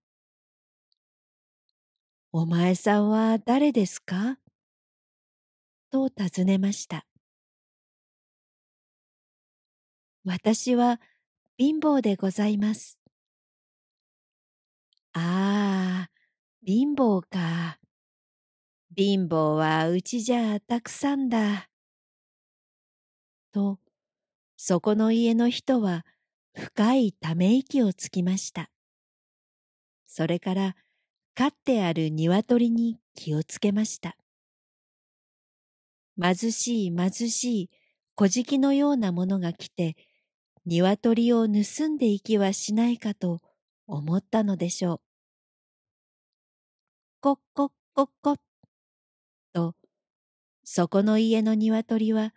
お前さんは誰ですか？と尋ねました。私は貧乏でございます。ああ、貧乏か。貧乏はうちじゃあたくさんだ。と、そこの家の人は深いため息をつきました。それから飼ってある鶏に気をつけました。貧しい貧しい小敷のようなものが来て、鶏を盗んでいきはしないかと思ったのでしょう。コッコッコッコッと、そこの家の鶏は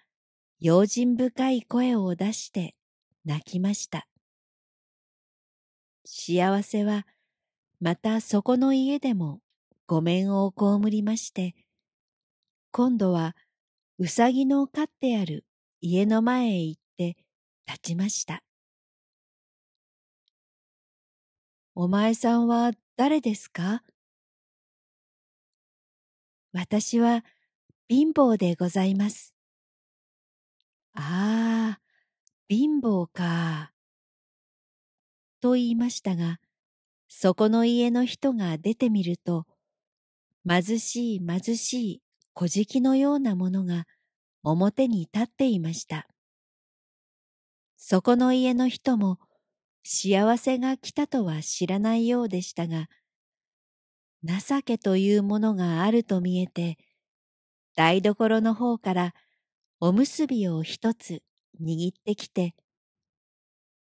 用心深い声を出して鳴きました。幸せはまたそこの家でも御免をこうむりまして、今度はうさぎの飼ってある家の前へ行って立ちました。お前さんは誰ですか？私は貧乏でございます。ああ、貧乏か。と言いましたが、そこの家の人が出てみると、貧しい貧しい小敷のようなものが表に立っていました。そこの家の人も幸せが来たとは知らないようでしたが、情けというものがあると見えて、台所の方からおむすびを一つ握ってきて、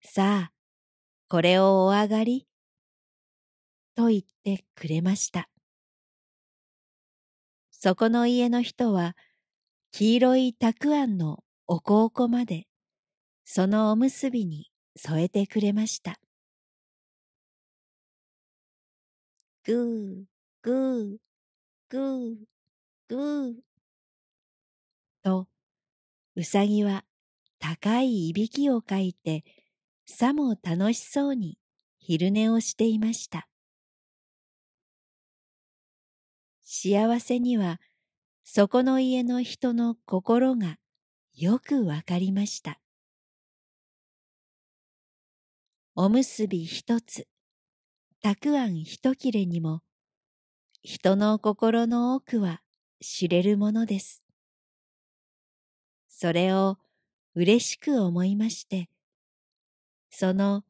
さあ、これをおあがり、と言ってくれました。そこの家の人は、黄色いたくあんのおこおこまで、そのおむすびに添えてくれました。ぐー、ぐー、ぐー、ぐー。と、うさぎは高いいびきをかいて、さも楽しそうに昼寝をしていました。幸せには、そこの家の人の心がよくわかりました。おむすび一つ。たくあん一切れにも、人の心の多くは知れるものです。それをうれしく思いまして、その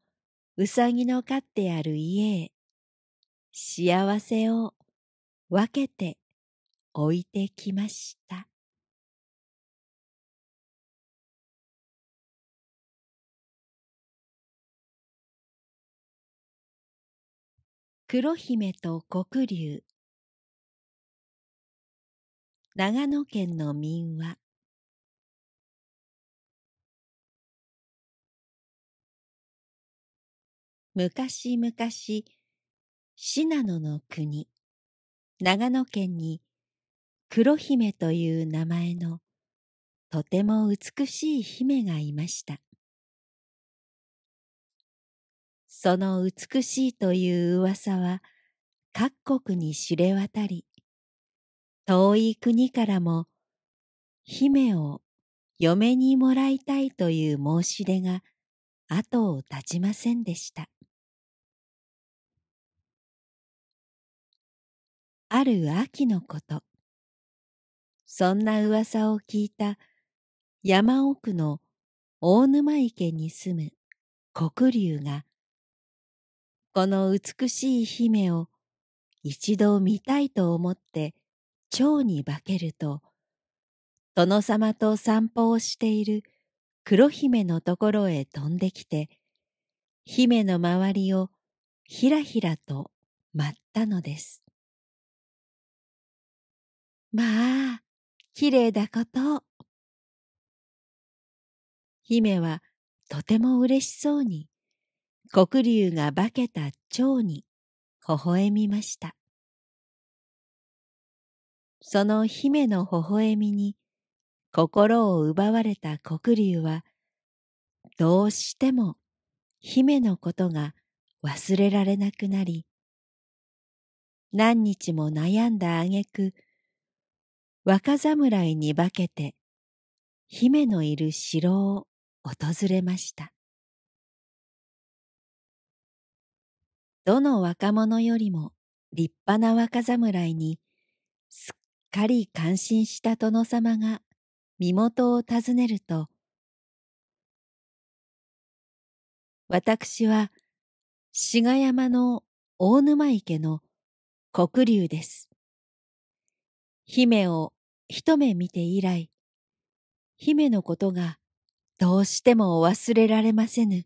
うさぎの飼ってある家へ、幸せを分けて置いてきました。黒姫と黒龍。長野県の民話。昔々、信濃の国、長野県に、黒姫という名前の、とても美しい姫がいました。その美しいという噂は各国に知れ渡り、遠い国からも姫を嫁にもらいたいという申し出が後を絶ちませんでした。ある秋のこと、そんな噂を聞いた山奥の大沼池に住む黒龍が、この美しい姫を一度見たいと思って蝶に化けると、殿様と散歩をしている黒姫のところへ飛んできて、姫の周りをひらひらと舞ったのです。まあ、きれいだこと。姫はとてもうれしそうに、黒龍が化けた蝶に微笑みました。その姫の微笑みに心を奪われた黒龍は、どうしても姫のことが忘れられなくなり、何日も悩んだ挙句、若侍に化けて姫のいる城を訪れました。どの若者よりも立派な若侍にすっかり感心した殿様が身元を尋ねると、私は志賀山の大沼池の黒龍です。姫を一目見て以来、姫のことがどうしてもお忘れられませぬ。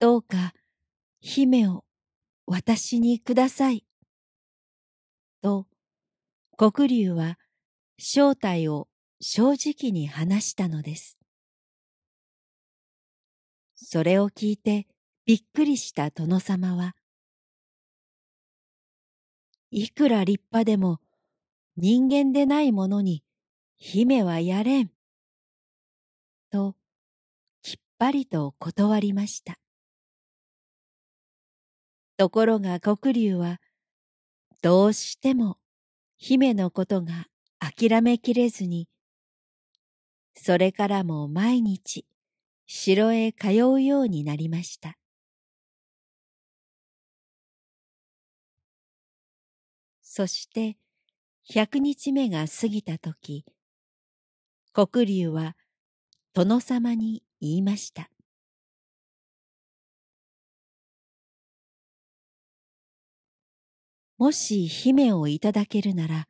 どうか、姫を私にください。と、黒龍は正体を正直に話したのです。それを聞いてびっくりした殿様は、いくら立派でも人間でないものに姫はやれん。と、きっぱりと断りました。ところが黒龍はどうしても姫のことが諦めきれずに、それからも毎日城へ通うようになりました。そして百日目が過ぎたとき、黒龍は殿様に言いました。もし姫をいただけるなら、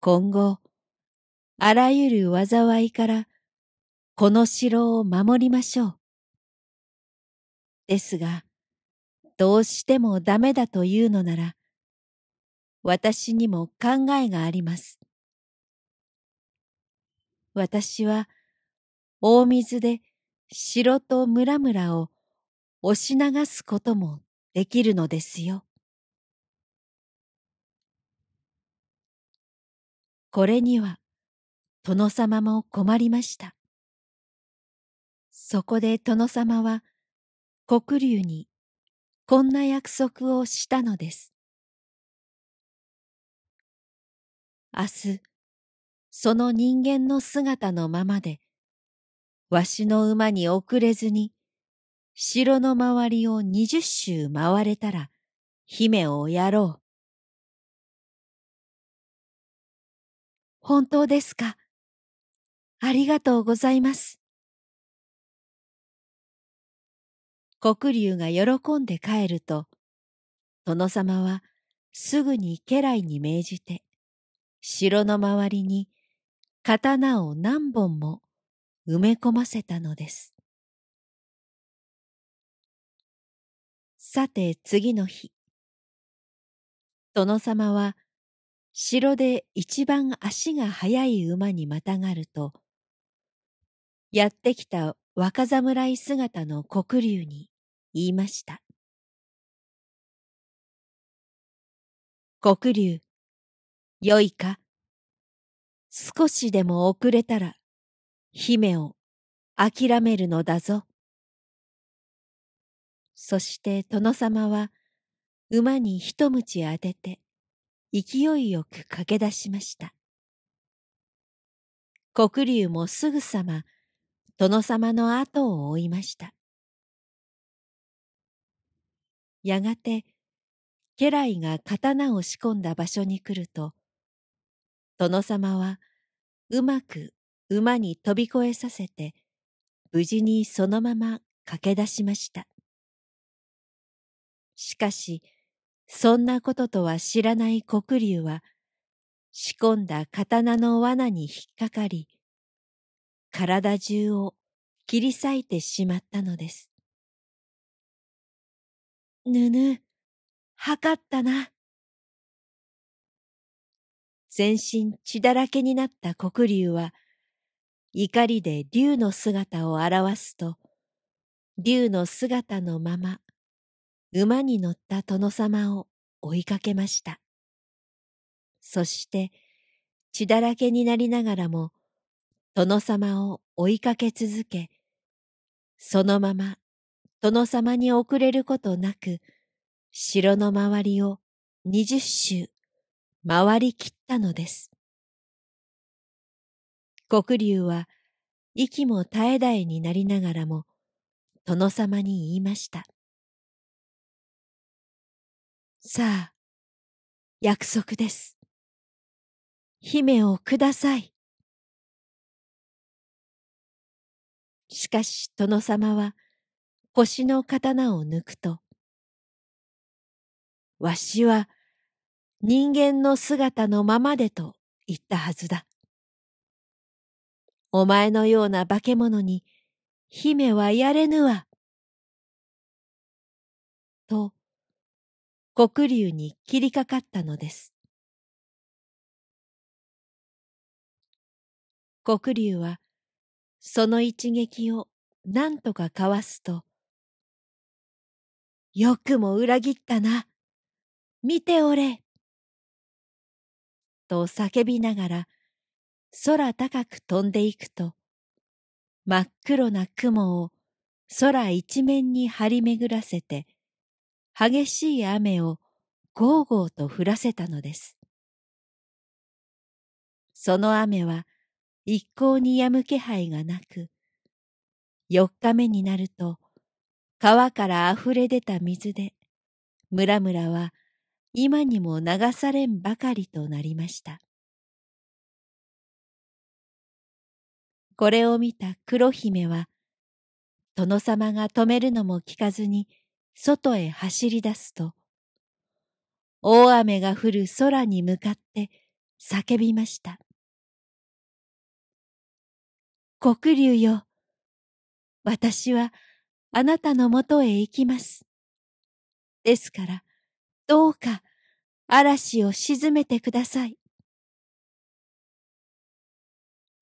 今後、あらゆる災いから、この城を守りましょう。ですが、どうしてもダメだというのなら、私にも考えがあります。私は、大水で城と村々を押し流すことも、できるのですよ。これには殿様も困りました。そこで殿様は黒龍にこんな約束をしたのです。明日、その人間の姿のままで、わしの馬に遅れずに、城の周りを二十周回れたら、姫をやろう。本当ですか。ありがとうございます。黒龍が喜んで帰ると、殿様はすぐに家来に命じて、城の周りに刀を何本も埋め込ませたのです。さて次の日、殿様は城で一番足が速い馬にまたがると、やってきた若侍姿の黒龍に言いました。黒龍、よいか、少しでも遅れたら、姫を諦めるのだぞ。そして殿様は馬に一鞭当てて勢いよく駆け出しました。黒龍もすぐさま殿様の後を追いました。やがて家来が刀を仕込んだ場所に来ると、殿様はうまく馬に飛び越えさせて、無事にそのまま駆け出しました。しかし、そんなこととは知らない黒龍は、仕込んだ刀の罠に引っかかり、体中を切り裂いてしまったのです。ぬぬ、測ったな。全身血だらけになった黒龍は、怒りで竜の姿を表すと、竜の姿のまま、馬に乗った殿様を追いかけました。そして、血だらけになりながらも、殿様を追いかけ続け、そのまま殿様に遅れることなく、城の周りを二十周回りきったのです。黒龍は息も絶え絶えになりながらも、殿様に言いました。さあ、約束です。姫をください。しかし殿様は腰の刀を抜くと、わしは人間の姿のままでと言ったはずだ。お前のような化け物に姫はやれぬわ。と、黒龍に切りかかったのです。黒龍はその一撃を何とかかわすと、よくも裏切ったな、見ておれ、と叫びながら空高く飛んでいくと、真っ黒な雲を空一面に張り巡らせて、激しい雨をごうごうと降らせたのです。その雨は一向に止む気配がなく、四日目になると川からあふれ出た水で、村々は今にも流されんばかりとなりました。これを見た黒姫は、殿様が止めるのも聞かずに、外へ走り出すと、大雨が降る空に向かって叫びました。黒龍よ、私はあなたのもとへ行きます。ですから、どうか嵐を沈めてください。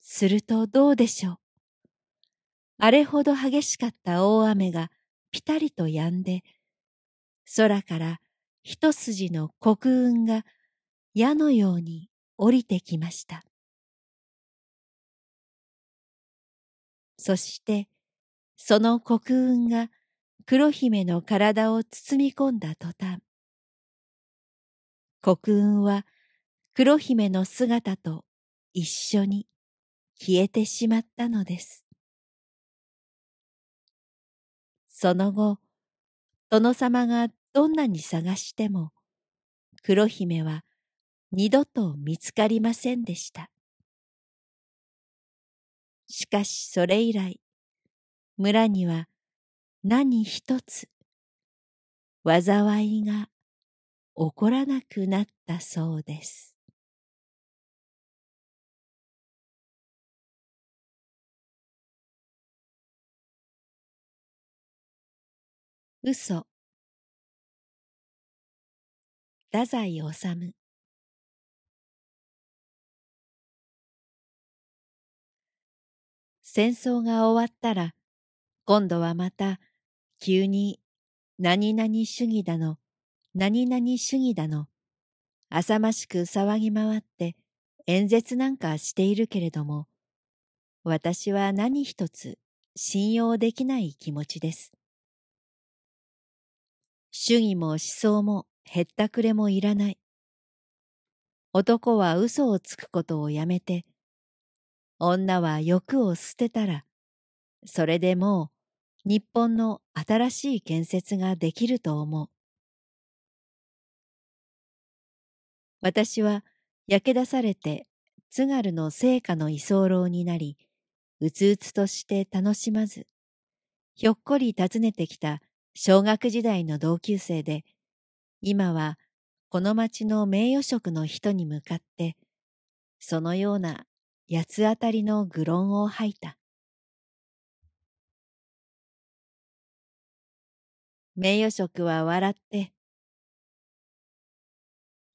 するとどうでしょう。あれほど激しかった大雨が、ぴたりと止んで、空から一筋の黒雲が矢のように降りてきました。そして、その黒雲が黒姫の体を包み込んだ途端、黒雲は黒姫の姿と一緒に消えてしまったのです。その後、殿様がどんなに探しても、黒姫は二度と見つかりませんでした。しかしそれ以来、村には何一つ、災いが起こらなくなったそうです。嘘。太宰治。戦争が終わったら、今度はまた急に何々主義だの何々主義だの浅ましく騒ぎ回って演説なんかしているけれども、私は何一つ信用できない気持ちです。主義も思想もへったくれもいらない。男は嘘をつくことをやめて、女は欲を捨てたら、それでもう日本の新しい建設ができると思う。私は焼け出されて津軽の生家の居候になり、うつうつとして楽しまず、ひょっこり訪ねてきた小学時代の同級生で、今はこの町の名誉職の人に向かって、そのような八つ当たりの愚論を吐いた。名誉職は笑って、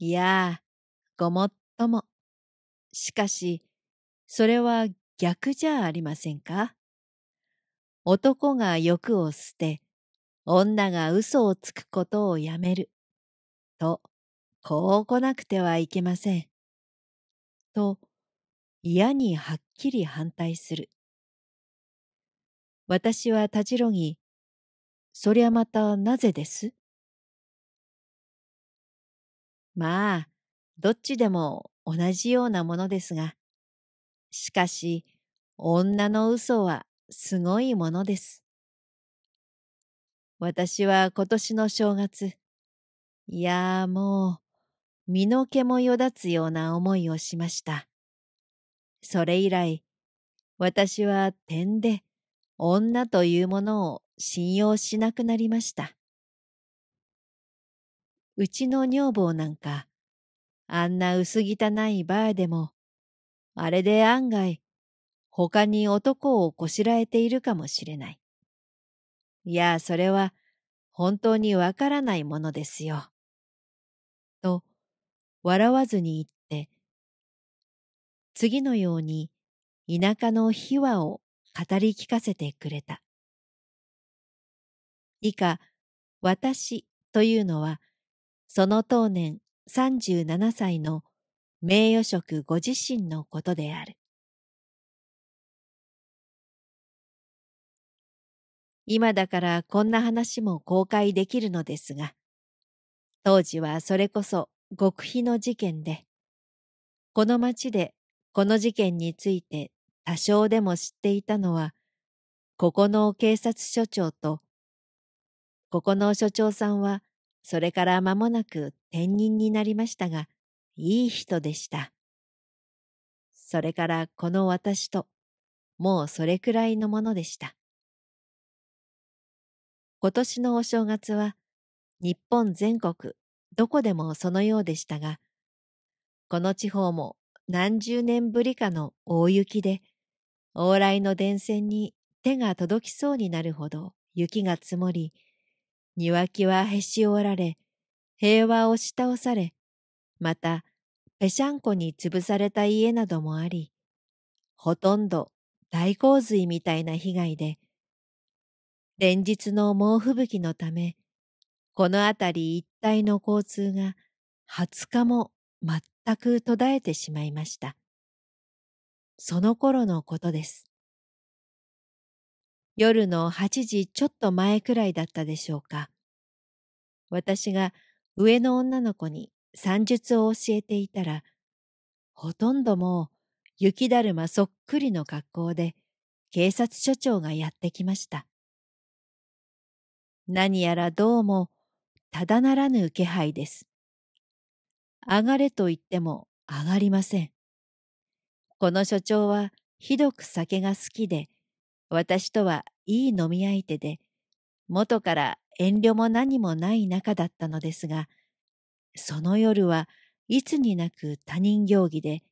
いやあ、ごもっとも。しかし、それは逆じゃありませんか。男が欲を捨て、女が嘘をつくことをやめる。と、こう来なくてはいけません。と、嫌にはっきり反対する。私はたじろぎ、そりゃまたなぜです?まあ、どっちでも同じようなものですが、しかし、女の嘘はすごいものです。私は今年の正月、いやあもう、身の毛もよだつような思いをしました。それ以来、私は点で女というものを信用しなくなりました。うちの女房なんか、あんな薄汚いバーでも、あれで案外、他に男をこしらえているかもしれない。いや、それは本当にわからないものですよ。と、笑わずに言って、次のように田舎の秘話を語り聞かせてくれた。以下、私というのは、その当年さんじゅうななさいの名誉職ご自身のことである。今だからこんな話も公開できるのですが、当時はそれこそ極秘の事件で、この町でこの事件について多少でも知っていたのは、ここの警察署長と、ここの署長さんはそれから間もなく転任になりましたが、いい人でした。それからこの私と、もうそれくらいのものでした。今年のお正月は、日本全国、どこでもそのようでしたが、この地方も何十年ぶりかの大雪で、往来の電線に手が届きそうになるほど雪が積もり、庭木はへし折られ、平和を押し倒され、また、ぺしゃんこに潰された家などもあり、ほとんど大洪水みたいな被害で、連日の猛吹雪のため、この辺り一帯の交通がはつかも全く途絶えてしまいました。その頃のことです。夜のはちじちょっと前くらいだったでしょうか。私が上の女の子に算術を教えていたら、ほとんどもう雪だるまそっくりの格好で警察署長がやってきました。何やらどうもただならぬ気配です。上がれと言っても上がりません。この署長はひどく酒が好きで、私とはいい飲み相手で、元から遠慮も何もない仲だったのですが、その夜はいつになく他人行儀で、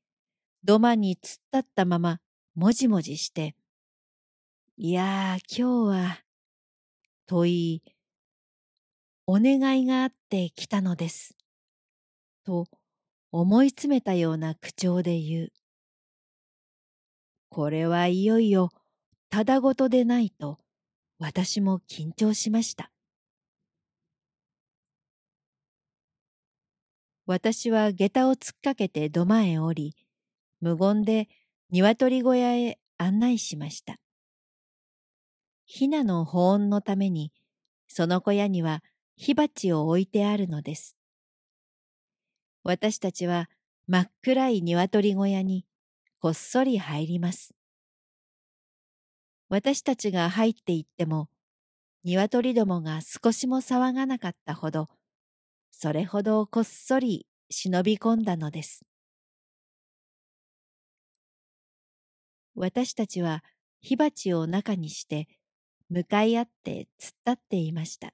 土間に突っ立ったままもじもじして、いやあ今日は、と言い、お願いがあって来たのです、と思い詰めたような口調で言う。これはいよいよ、ただごとでないと、私も緊張しました。私は下駄を突っかけて土間へ降り、無言で鶏小屋へ案内しました。ひなの保温のために、その小屋には火鉢を置いてあるのです。私たちは真っ暗い鶏小屋にこっそり入ります。私たちが入っていっても、鶏どもが少しも騒がなかったほど、それほどこっそり忍び込んだのです。私たちは火鉢を中にして、向かい合って突っ立っていました。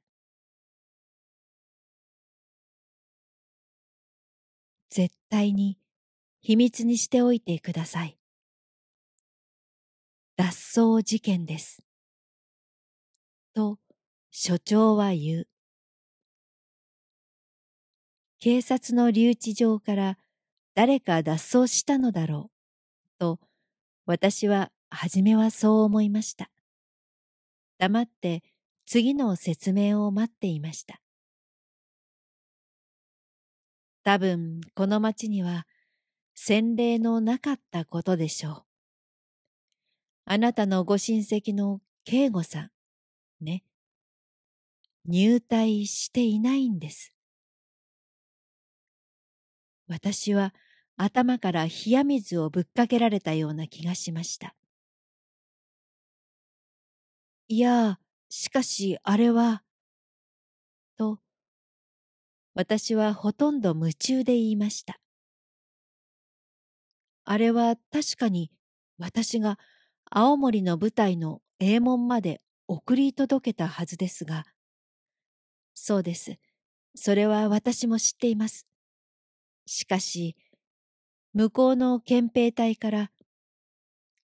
絶対に秘密にしておいてください。脱走事件です。と所長は言う。警察の留置場から誰か脱走したのだろうと私は初めはそう思いました。黙って次の説明を待っていました。多分この町には先例のなかったことでしょう。あなたのご親戚の慶吾さんね、入隊していないんです。私は頭から冷や水をぶっかけられたような気がしました。いや、しかしあれは、と、私はほとんど夢中で言いました。あれは確かに私が青森の舞台の英門まで送り届けたはずですが、そうです。それは私も知っています。しかし、向こうの憲兵隊から、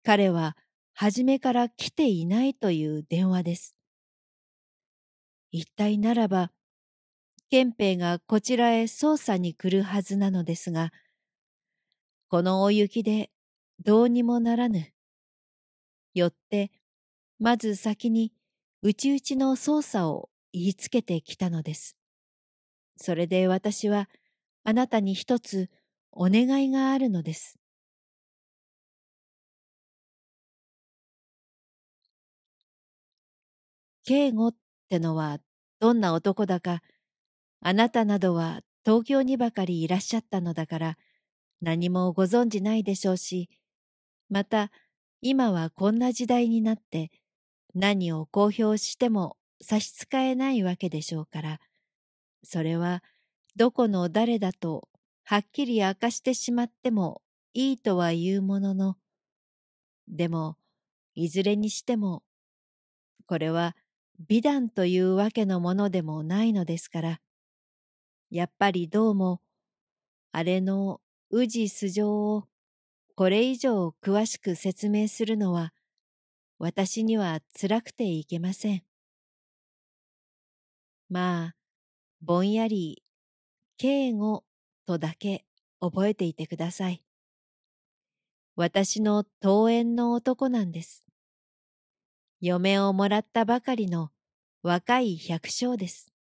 彼は初めから来ていないという電話です。一体ならば、憲兵がこちらへ捜査に来るはずなのですが、この大雪でどうにもならぬ。よって、まず先にうちうちの捜査を言いつけてきたのです。それで私はあなたに一つお願いがあるのです。慶吾ってのはどんな男だか、あなたなどは東京にばかりいらっしゃったのだから何もご存じないでしょうし、また今はこんな時代になって何を公表しても差し支えないわけでしょうから、それはどこの誰だとはっきり明かしてしまってもいいとは言うものの、でもいずれにしてもこれは美談というわけのものでもないのですから、やっぱりどうも、あれの宇治素性をこれ以上詳しく説明するのは、私には辛くていけません。まあ、ぼんやり、敬語とだけ覚えていてください。私の遠縁の男なんです。嫁をもらったばかりの若い百姓です。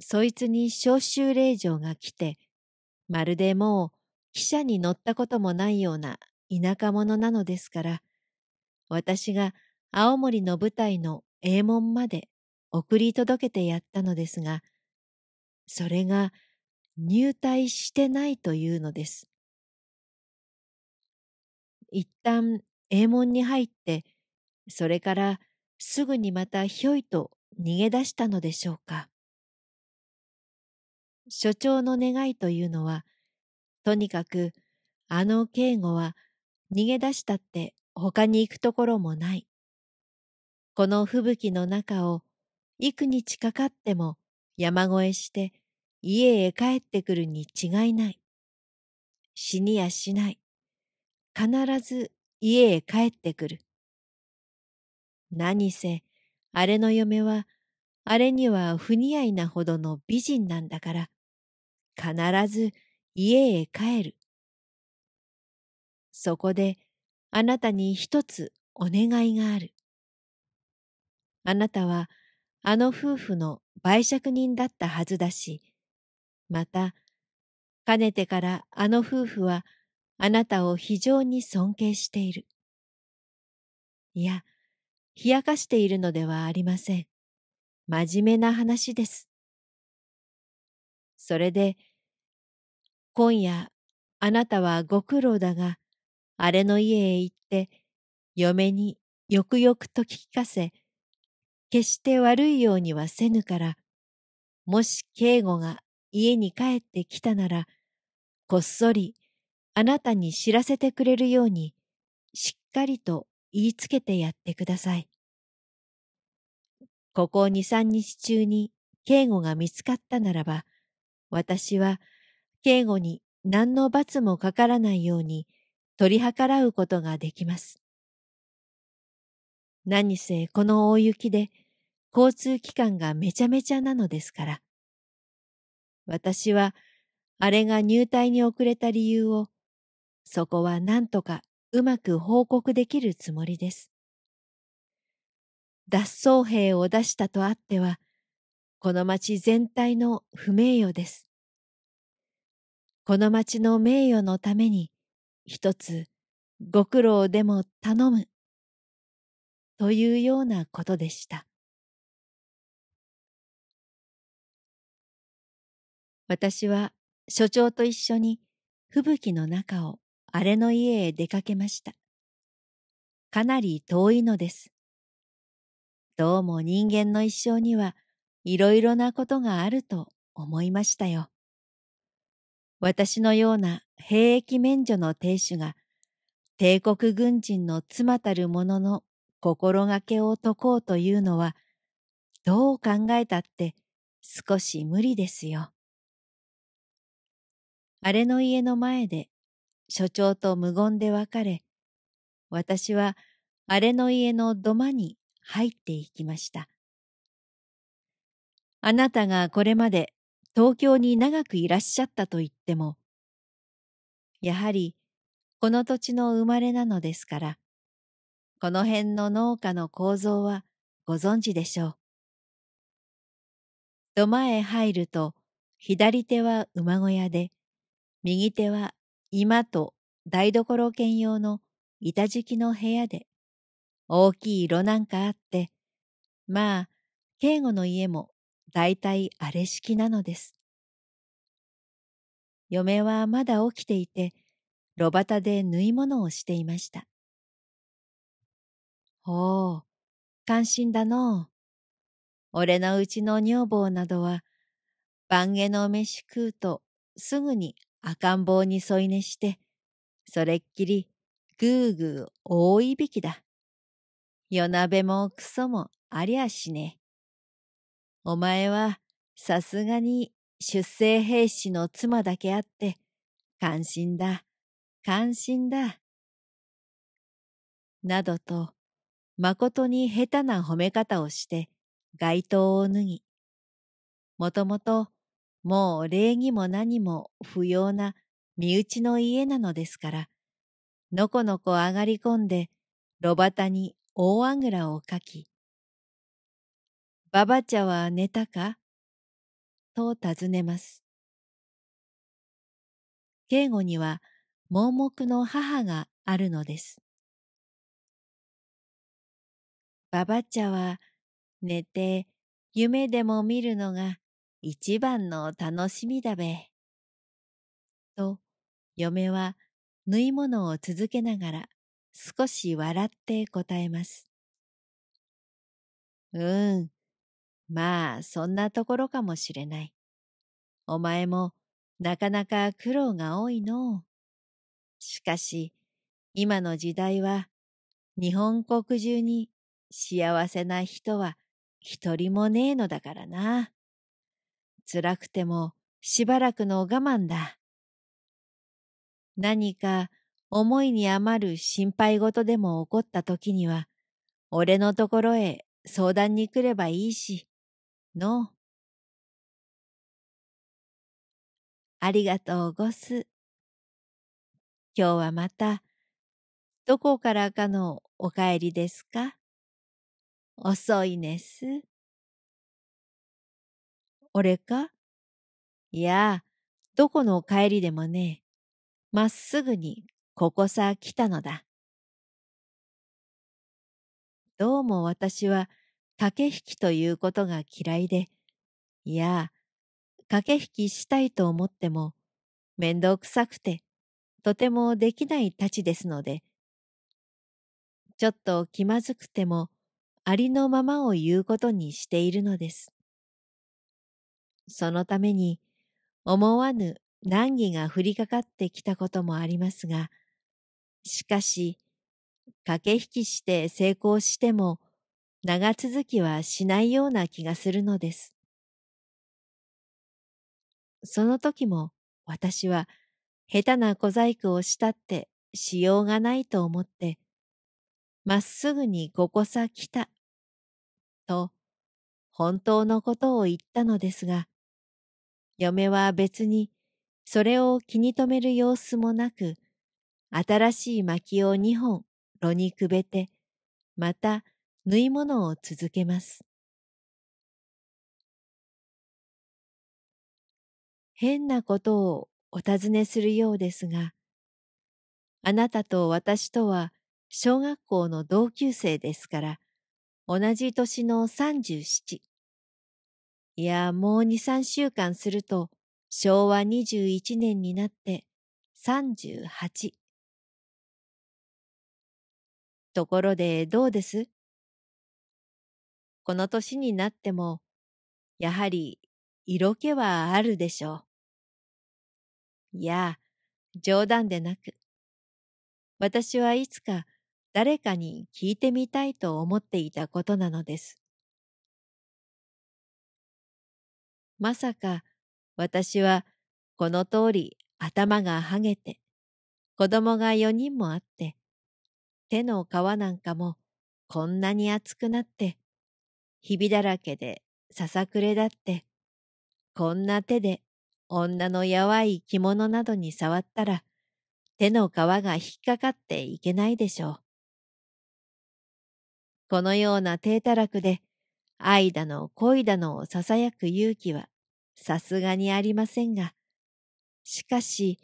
そいつに召集令状が来て、まるでもう汽車に乗ったこともないような田舎者なのですから、私が青森の舞台の英門まで送り届けてやったのですが、それが入隊してないというのです。一旦英門に入って、それからすぐにまたひょいと逃げ出したのでしょうか。所長の願いというのは、とにかくあの警護は逃げ出したって他に行くところもない。この吹雪の中を幾日かかっても山越えして家へ帰ってくるに違いない。死にやしない。必ず家へ帰ってくる。何せあれの嫁はあれには不似合いなほどの美人なんだから、必ず家へ帰る。そこであなたに一つお願いがある。あなたはあの夫婦の媒酌人だったはずだし、また、かねてからあの夫婦はあなたを非常に尊敬している。いや、冷やかしているのではありません。真面目な話です。それで、今夜あなたはご苦労だが、あれの家へ行って、嫁によくよくと聞かせ、決して悪いようにはせぬから、もし圭吾が家に帰ってきたなら、こっそりあなたに知らせてくれるように、しっかりと言いつけてやってください。ここ二三日中に圭吾が見つかったならば、私は圭吾に何の罰もかからないように取り計らうことができます。何せこの大雪で交通機関がめちゃめちゃなのですから。私はあれが入隊に遅れた理由を、そこはなんとかうまく報告できるつもりです。脱走兵を出したとあっては、この町全体の不名誉です。この町の名誉のために、一つご苦労でも頼む、というようなことでした。私は所長と一緒に吹雪の中をあれの家へ出かけました。かなり遠いのです。どうも人間の一生にはいろいろなことがあると思いましたよ。私のような兵役免除の亭主が帝国軍人の妻たる者の心がけを解こうというのは、どう考えたって少し無理ですよ。あれの家の前で所長と無言で別れ、私はあれの家の土間に入っていきました。あなたがこれまで東京に長くいらっしゃったと言っても、やはりこの土地の生まれなのですから、この辺の農家の構造はご存知でしょう。土間へ入ると、左手は馬小屋で、右手は居間と台所兼用の板敷きの部屋で、大きい色なんかあって、まあ、圭吾の家もだいたいあれ式なのです。嫁はまだ起きていて、炉端で縫い物をしていました。ほう、感心だのう。俺のうちの女房などは、晩下の飯食うとすぐに赤ん坊に添い寝して、それっきりぐーぐー大いびきだ。夜なべもクソもありゃしねえ。お前はさすがに出征兵士の妻だけあって、感心だ、感心だ。などと、まことに下手な褒め方をして、街灯を脱ぎ、もともともう礼儀も何も不要な身内の家なのですから、のこのこ上がり込んで、炉端に、大あぐらをかき、ばばちゃは寝たかと尋ねます。圭吾には盲目の母があるのです。ばばちゃは寝て夢でも見るのが一番の楽しみだべ。と嫁は縫い物を続けながら、少し笑って答えます。うん、まあそんなところかもしれない。お前もなかなか苦労が多いのう。しかし今の時代は日本国中に幸せな人は一人もねえのだからな。辛くてもしばらくの我慢だ。何か思いに余る心配事でも起こったときには、俺のところへ相談に来ればいいし、の。ありがとうごす。今日はまた、どこからかのお帰りですか？遅いねす。俺か？いや、どこの帰りでもね、まっすぐに、ここさ来たのだ。どうも私は駆け引きということが嫌いで、いや、駆け引きしたいと思っても、面倒くさくて、とてもできないたちですので、ちょっと気まずくても、ありのままを言うことにしているのです。そのために、思わぬ難儀が降りかかってきたこともありますが、しかし、駆け引きして成功しても、長続きはしないような気がするのです。その時も私は下手な小細工をしたってしようがないと思って、まっすぐにここさ来た、と本当のことを言ったのですが、嫁は別にそれを気に留める様子もなく、新しい薪を二本炉にくべて、また縫い物を続けます。変なことをお尋ねするようですが、あなたと私とは小学校の同級生ですから、同じ年のさんじゅうなな。いや、もうに、さんしゅうかんすると、しょうわにじゅういちねんになってさんじゅうはち。ところでどうです?この年になっても、やはり色気はあるでしょう。いや、冗談でなく、私はいつか誰かに聞いてみたいと思っていたことなのです。まさか私はこの通り頭がはげて、子供が四人もあって、手の皮なんかもこんなに熱くなって、ひびだらけでささくれだって、こんな手で女のやわい着物などに触ったら手の皮が引っかかっていけないでしょう。このような低たらくで愛だの恋だのをささやく勇気はさすがにありませんが、しかし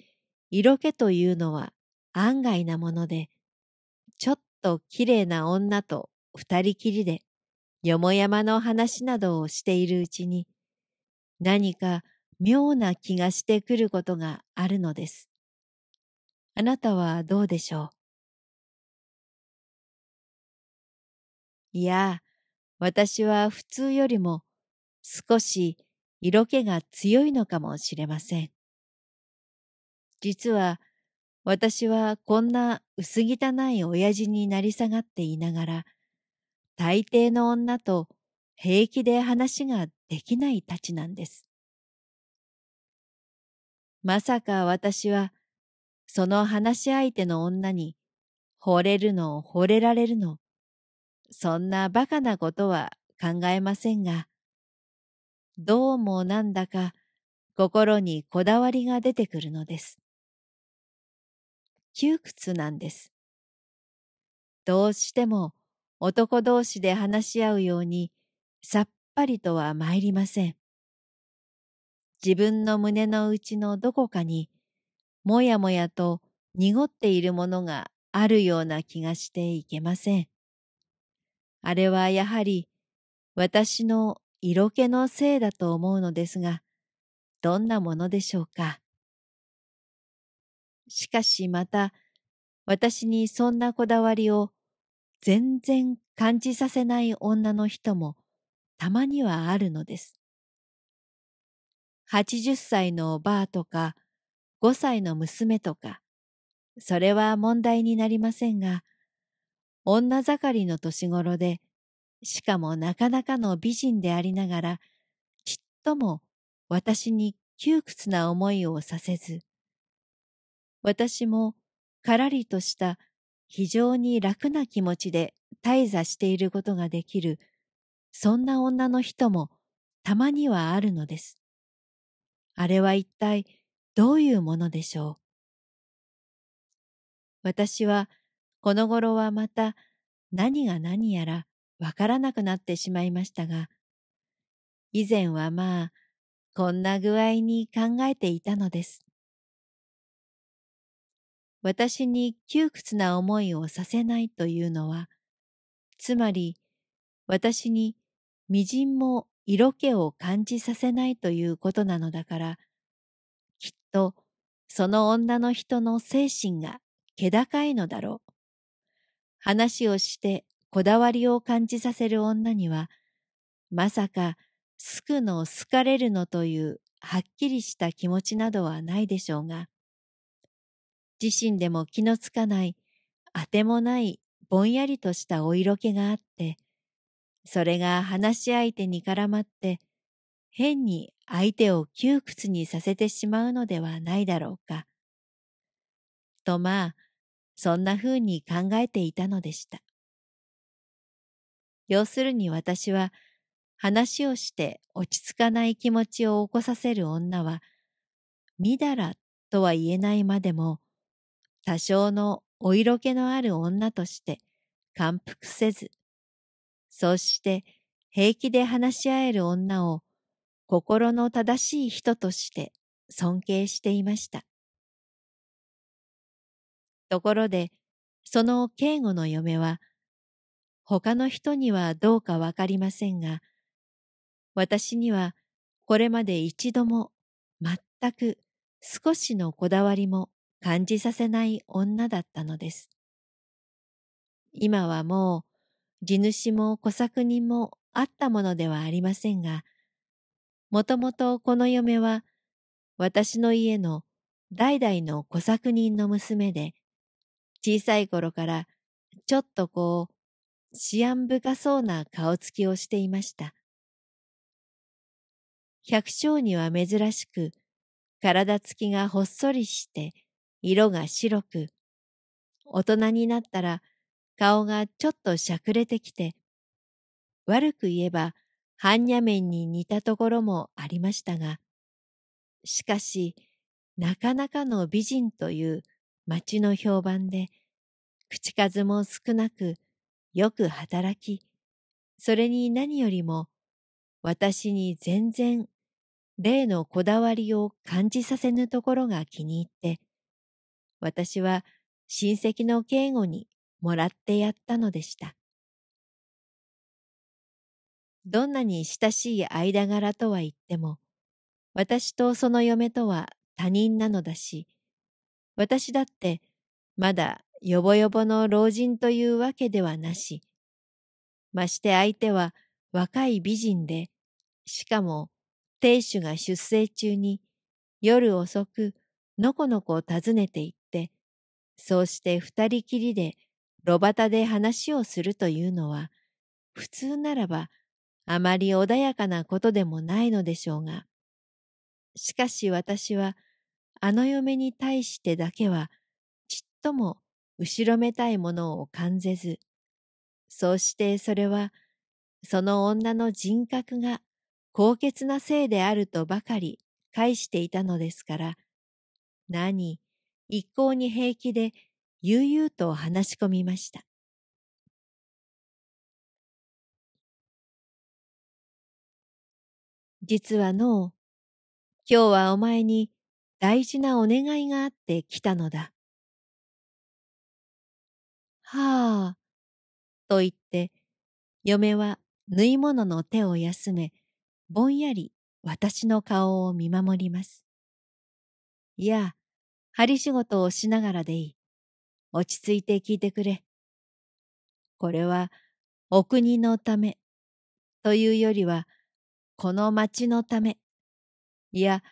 色気というのは案外なもので、ちょっときれいな女と二人きりでよもやまの話などをしているうちに、何か妙な気がしてくることがあるのです。あなたはどうでしょう?いや、私は普通よりも少し色気が強いのかもしれません。実は私はこんな薄汚い親父になり下がっていながら、大抵の女と平気で話ができないたちなんです。まさか私は、その話し相手の女に、惚れるの、惚れられるの、そんなバカなことは考えませんが、どうもなんだか心にこだわりが出てくるのです。窮屈なんです。どうしても男同士で話し合うように、さっぱりとは参りません。自分の胸の内のどこかに、もやもやと濁っているものがあるような気がしていけません。あれはやはり、私の色気のせいだと思うのですが、どんなものでしょうか。しかしまた、私にそんなこだわりを全然感じさせない女の人も、たまにはあるのです。はちじゅっさいのおばあとか、ごさいの娘とか、それは問題になりませんが、女盛りの年頃で、しかもなかなかの美人でありながら、ちっとも私に窮屈な思いをさせず、私もからりとした非常に楽な気持ちで退座していることができる、そんな女の人もたまにはあるのです。あれは一体どういうものでしょう。私はこの頃はまた何が何やらわからなくなってしまいましたが、以前はまあこんな具合に考えていたのです。私に窮屈な思いをさせないというのは、つまり、私に微塵も色気を感じさせないということなのだから、きっとその女の人の精神が気高いのだろう。話をしてこだわりを感じさせる女には、まさか好くの好かれるのというはっきりした気持ちなどはないでしょうが、自身でも気のつかない、あてもないぼんやりとしたお色気があって、それが話し相手に絡まって、変に相手を窮屈にさせてしまうのではないだろうか。とまあ、そんなふうに考えていたのでした。要するに私は、話をして落ち着かない気持ちを起こさせる女は、みだらとは言えないまでも、多少のお色気のある女として感服せず、そうして平気で話し合える女を心の正しい人として尊敬していました。ところで、その警護の嫁は、他の人にはどうかわかりませんが、私にはこれまで一度も全く少しのこだわりも感じさせない女だったのです。今はもう地主も小作人もあったものではありませんが、もともとこの嫁は私の家の代々の小作人の娘で、小さい頃からちょっとこう、思案深そうな顔つきをしていました。百姓には珍しく、体つきがほっそりして、色が白く、大人になったら顔がちょっとしゃくれてきて、悪く言えば般若面に似たところもありましたが、しかし、なかなかの美人という町の評判で、口数も少なく、よく働き、それに何よりも、私に全然、例のこだわりを感じさせぬところが気に入って、私は親戚の警護にもらってやったのでした。どんなに親しい間柄とは言っても、私とその嫁とは他人なのだし、私だってまだ、よぼよぼの老人というわけではなし、まして相手は若い美人で、しかも亭主が出征中に夜遅くのこのこ訪ねて行って、そうして二人きりで路端で話をするというのは、普通ならばあまり穏やかなことでもないのでしょうが、しかし私はあの嫁に対してだけはちっとも後ろめたいものを感じず、そうしてそれは、その女の人格が高潔なせいであるとばかり返していたのですから、何、一向に平気で悠々と話し込みました。実はのう、今日はお前に大事なお願いがあって来たのだ。はあ、と言って、嫁は縫い物の手を休め、ぼんやり私の顔を見守ります。いや、針仕事をしながらでいい。落ち着いて聞いてくれ。これは、お国のため、というよりは、この町のため、いや、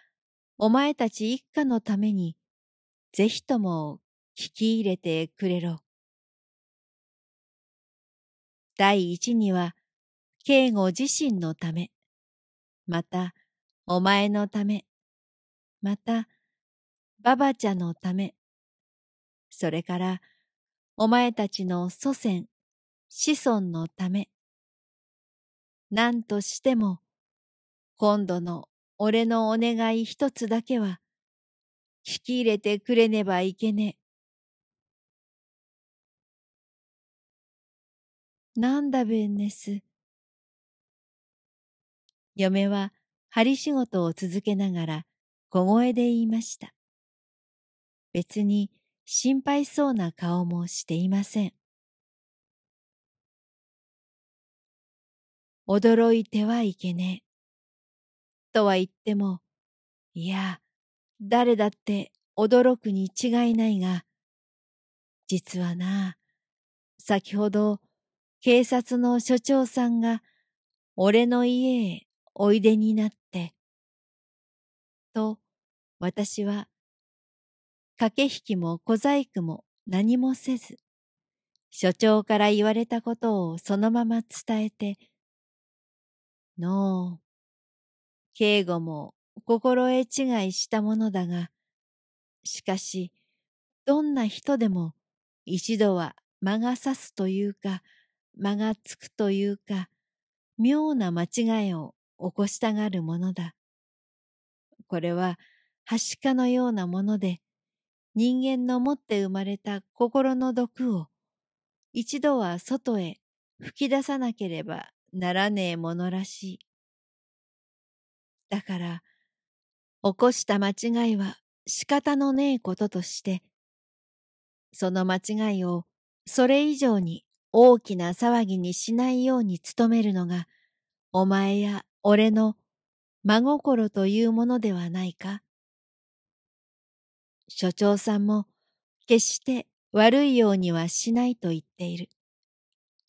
お前たち一家のために、ぜひとも聞き入れてくれろ。第一には、警護自身のため、また、お前のため、また、ばばちゃんのため、それから、お前たちの祖先、子孫のため。なんとしても、今度の俺のお願い一つだけは、聞き入れてくれねばいけねえ。なんだべんです。嫁は針仕事を続けながら小声で言いました。別に心配そうな顔もしていません。驚いてはいけねえ。とは言っても、いや、誰だって驚くに違いないが、実はな、先ほど警察の署長さんが俺の家へおいでになって、と私は駆け引きも小細工も何もせず、署長から言われたことをそのまま伝えて、のう、警護も心得違いしたものだが、しかし、どんな人でも一度は間が差すというか、間がつくというか、妙な間違いを起こしたがるものだ。これは、はしかのようなもので、人間の持って生まれた心の毒を、一度は外へ吹き出さなければならねえものらしい。だから、起こした間違いは仕方のねえこととして、その間違いをそれ以上に大きな騒ぎにしないように努めるのが、お前や俺の真心というものではないか。署長さんも決して悪いようにはしないと言っている。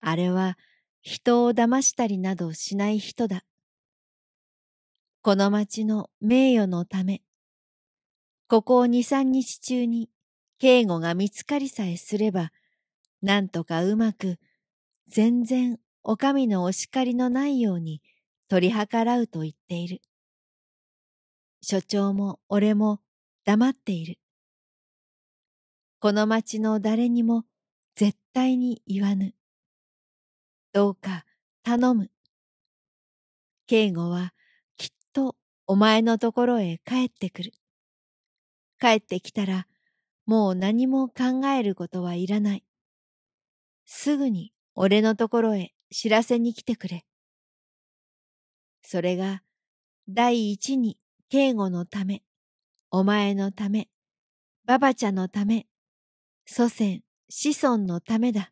あれは人を騙したりなどしない人だ。この町の名誉のため、ここ二三日中に警護が見つかりさえすれば、なんとかうまく、全然お上のお叱りのないように取り計らうと言っている。署長も俺も黙っている。この町の誰にも絶対に言わぬ。どうか頼む。警護は、とお前のところへ帰ってくる。帰ってきたらもう何も考えることはいらない。すぐに俺のところへ知らせに来てくれ。それが第一に警護のため、お前のため、ばばちゃんのため、祖先、子孫のためだ。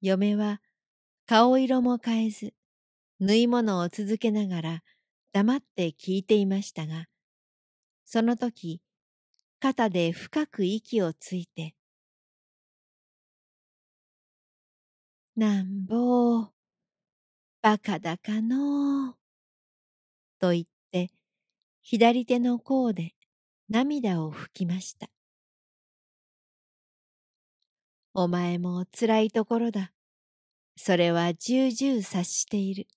嫁は顔色も変えず、縫い物を続けながら黙って聞いていましたが、その時、肩で深く息をついて、なんぼー、バカだかのー、と言って、左手の甲で涙を拭きました。お前もつらいところだ。それは重々察している。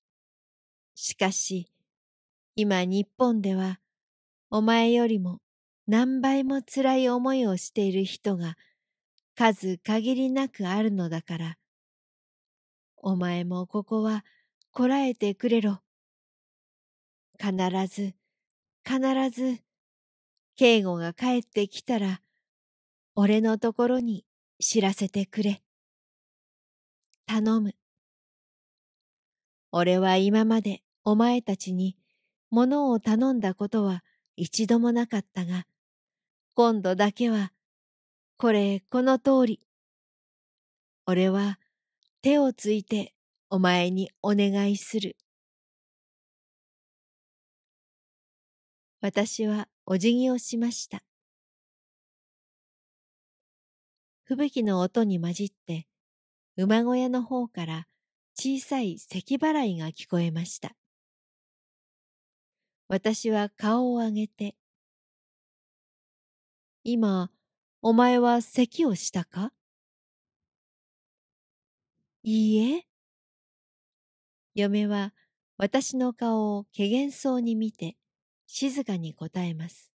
しかし、今日本では、お前よりも何倍もつらい思いをしている人が数限りなくあるのだから、お前もここはこらえてくれろ。必ず、必ず、警護が帰ってきたら、俺のところに知らせてくれ。頼む。俺は今まで、お前たちに物を頼んだことは一度もなかったが、今度だけは、これこの通り。俺は手をついてお前にお願いする。私はお辞儀をしました。吹雪の音に混じって、馬小屋の方から小さい咳払いが聞こえました。私は顔を上げて、今、お前は咳をしたか？いいえ。嫁は私の顔をけげんそうに見て、静かに答えます。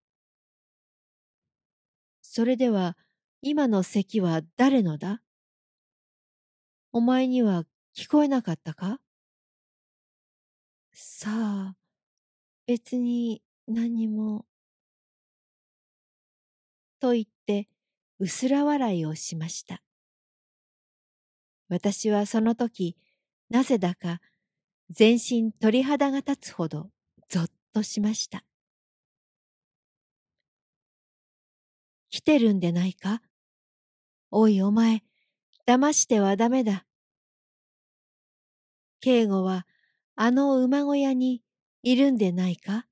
それでは、今の咳は誰のだ？お前には聞こえなかったか？さあ。別に何も。と言って、うすら笑いをしました。私はその時、なぜだか、全身鳥肌が立つほど、ぞっとしました。来てるんでないか？おいお前、騙してはダメだ。慶吾はあの馬小屋にいるんでないか。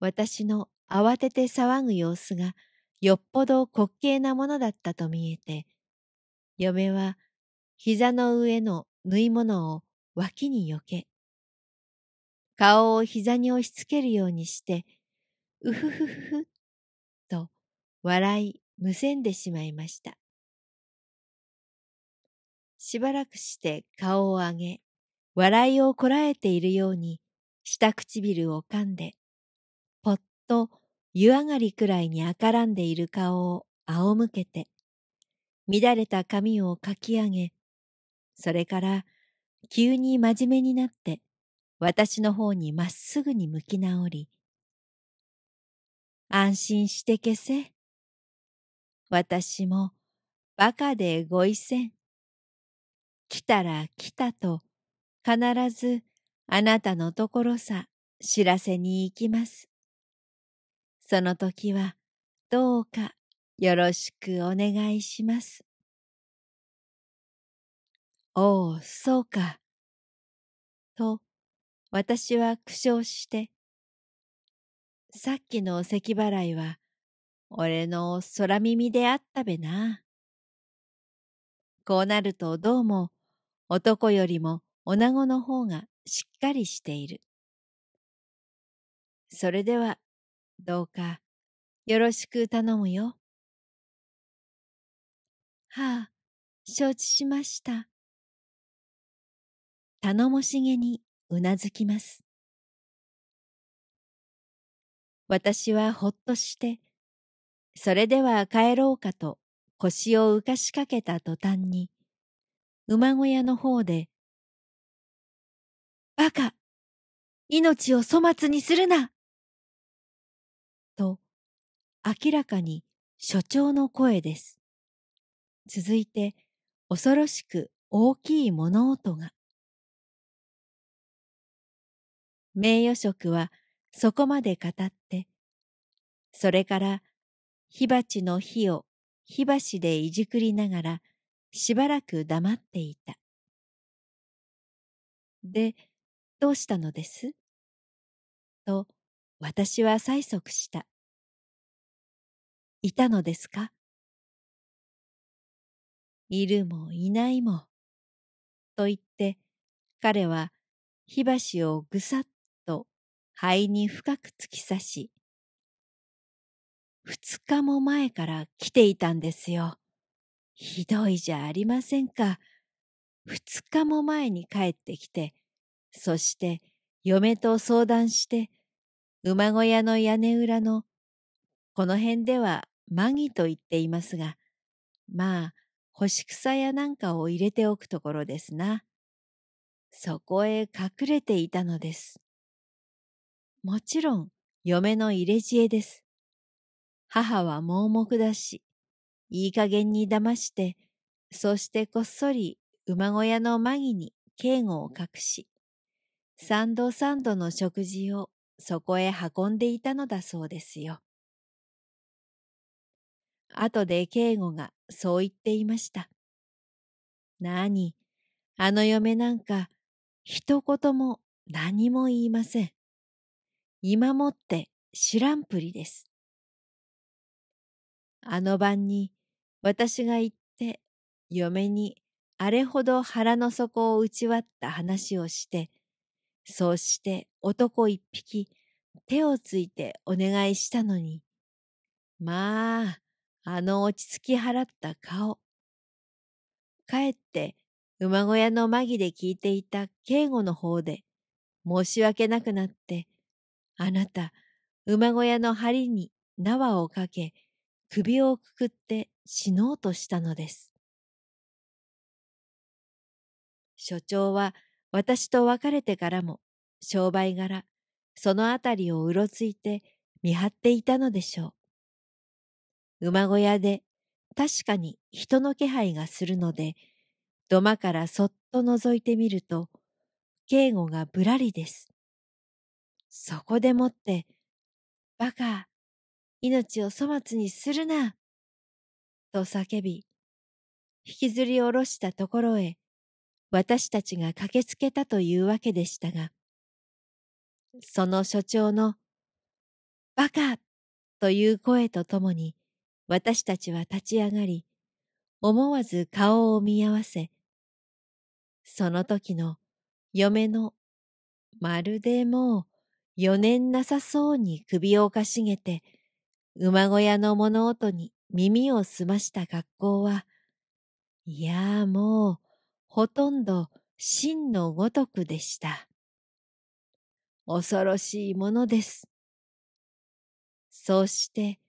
私の慌てて騒ぐ様子がよっぽど滑稽なものだったと見えて、嫁は膝の上の縫い物を脇によけ、顔を膝に押しつけるようにして、うふふふふと笑いむせんでしまいました。しばらくして顔を上げ、笑いをこらえているように下唇を噛んで、ぽっと湯上がりくらいに赤らんでいる顔を仰向けて、乱れた髪をかき上げ、それから急に真面目になって、私の方にまっすぐに向き直り、安心して消せ。私もバカでごいせん。来たら来たと必ずあなたのところさ知らせに行きます。その時はどうかよろしくお願いします。おお、そうか。と、私は苦笑して、さっきの咳払いは、俺の空耳であったべな。こうなるとどうも、男よりも女子の方がしっかりしている。それでは、どうか、よろしく頼むよ。はあ、承知しました。頼もしげに、うなずきます。私はほっとして、それでは帰ろうかと腰を浮かしかけた途端に、馬小屋の方で、バカ、命を粗末にするなと、明らかに所長の声です。続いて、恐ろしく大きい物音が。名誉職はそこまで語って、それから火鉢の火を火箸でいじくりながらしばらく黙っていた。で、どうしたのです?と私は催促した。いたのですか?いるもいないも。と言って彼は火箸をぐさっと肺に深く突き刺し、二日も前から来ていたんですよ。ひどいじゃありませんか。二日も前に帰ってきて、そして嫁と相談して、馬小屋の屋根裏の、この辺ではマギと言っていますが、まあ、干し草やなんかを入れておくところですな。そこへ隠れていたのです。もちろん、嫁の入れ知恵です。母は盲目だし、いい加減に騙して、そしてこっそり馬小屋の間際に警護を隠し、三度三度の食事をそこへ運んでいたのだそうですよ。あとで警護がそう言っていました。なに、あの嫁なんか、一言も何も言いません。今もって知らんぷりです。あの晩に私が行って嫁にあれほど腹の底を打ち割った話をして、そうして男一匹手をついてお願いしたのに、まあ、あの落ち着き払った顔。かえって馬小屋の間際で聞いていた警護の方で申し訳なくなって、あなた、馬小屋の梁に縄をかけ、首をくくって死のうとしたのです。所長は私と別れてからも、商売柄、そのあたりをうろついて見張っていたのでしょう。馬小屋で確かに人の気配がするので、土間からそっと覗いてみると、警護がぶらりです。そこでもって、バカ、命を粗末にするな、と叫び、引きずり下ろしたところへ私たちが駆けつけたというわけでしたが、その所長のバカという声とともに私たちは立ち上がり、思わず顔を見合わせ、その時の嫁のまるでもうよねんなさそうに首をかしげて馬小屋の物音に耳を澄ました学校は、いやもうほとんど真のごとくでした。恐ろしいものです。そうして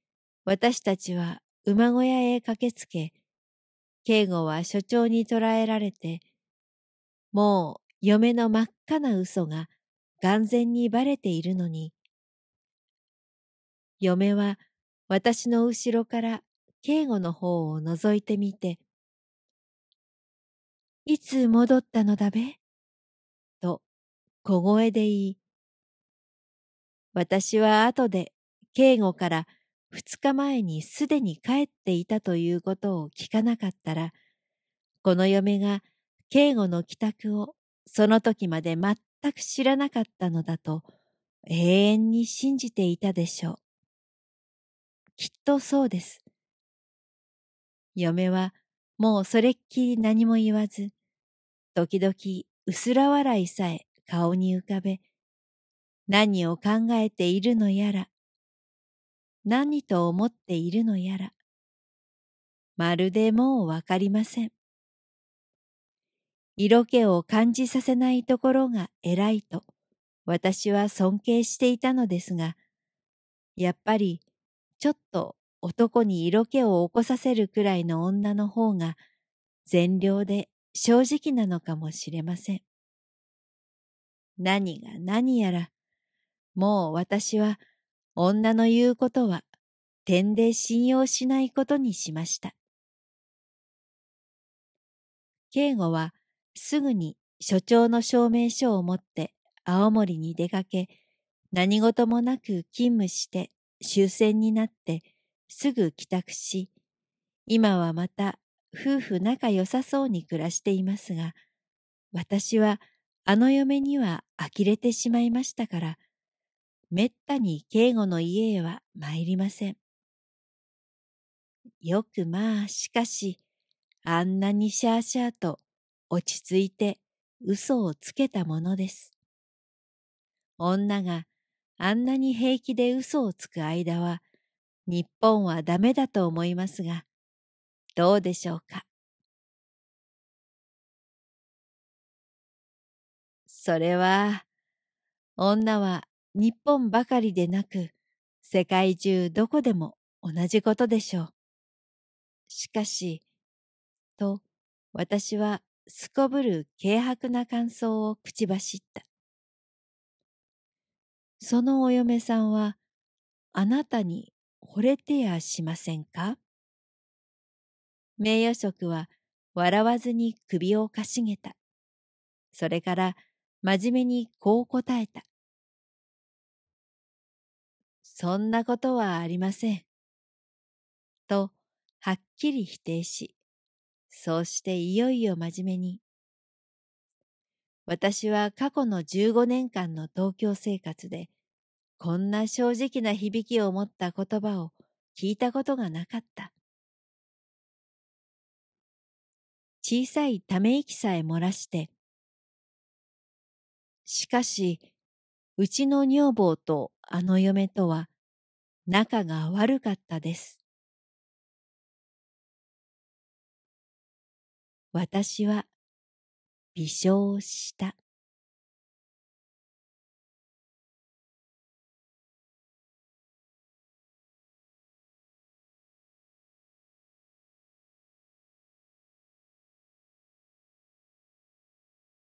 私たちは馬小屋へ駆けつけ、警護は所長に捕らえられて、もう嫁の真っ赤な嘘が眼前にばれているのに、嫁は私の後ろから警護の方を覗いてみて、いつ戻ったのだべと小声で言い、私は後で警護から二日前にすでに帰っていたということを聞かなかったら、この嫁が警護の帰宅をその時まで全く知らなかったのだと永遠に信じていたでしょう。きっとそうです。嫁はもうそれっきり何も言わず、時々薄ら笑いさえ顔に浮かべ、何を考えているのやら、何と思っているのやら、まるでもうわかりません。色気を感じさせないところが偉いと、私は尊敬していたのですが、やっぱり、ちょっと男に色気を起こさせるくらいの女の方が善良で正直なのかもしれません。何が何やら、もう私は女の言うことは点で信用しないことにしました。警護はすぐに所長の証明書を持って青森に出かけ、何事もなく勤務して、終戦になってすぐ帰宅し、今はまた夫婦仲良さそうに暮らしていますが、私はあの嫁には呆れてしまいましたから、めったに警護の家へは参りません。よくまあしかし、あんなにシャーシャーと落ち着いて嘘をつけたものです。女があんなに平気で嘘をつく間は、日本はダメだと思いますが、どうでしょうか。それは、女は日本ばかりでなく、世界中どこでも同じことでしょう。しかし、と私はすこぶる軽薄な感想を口走った。そのお嫁さんは、あなたに惚れてやしませんか？名誉職は笑わずに首をかしげた。それから真面目にこう答えた。そんなことはありません。と、はっきり否定し、そうしていよいよ真面目に。私は過去のじゅうごねんかんの東京生活で、こんな正直な響きを持った言葉を聞いたことがなかった。小さいため息さえ漏らして、しかし、うちの女房とあの嫁とは仲が悪かったです。私は、微笑した。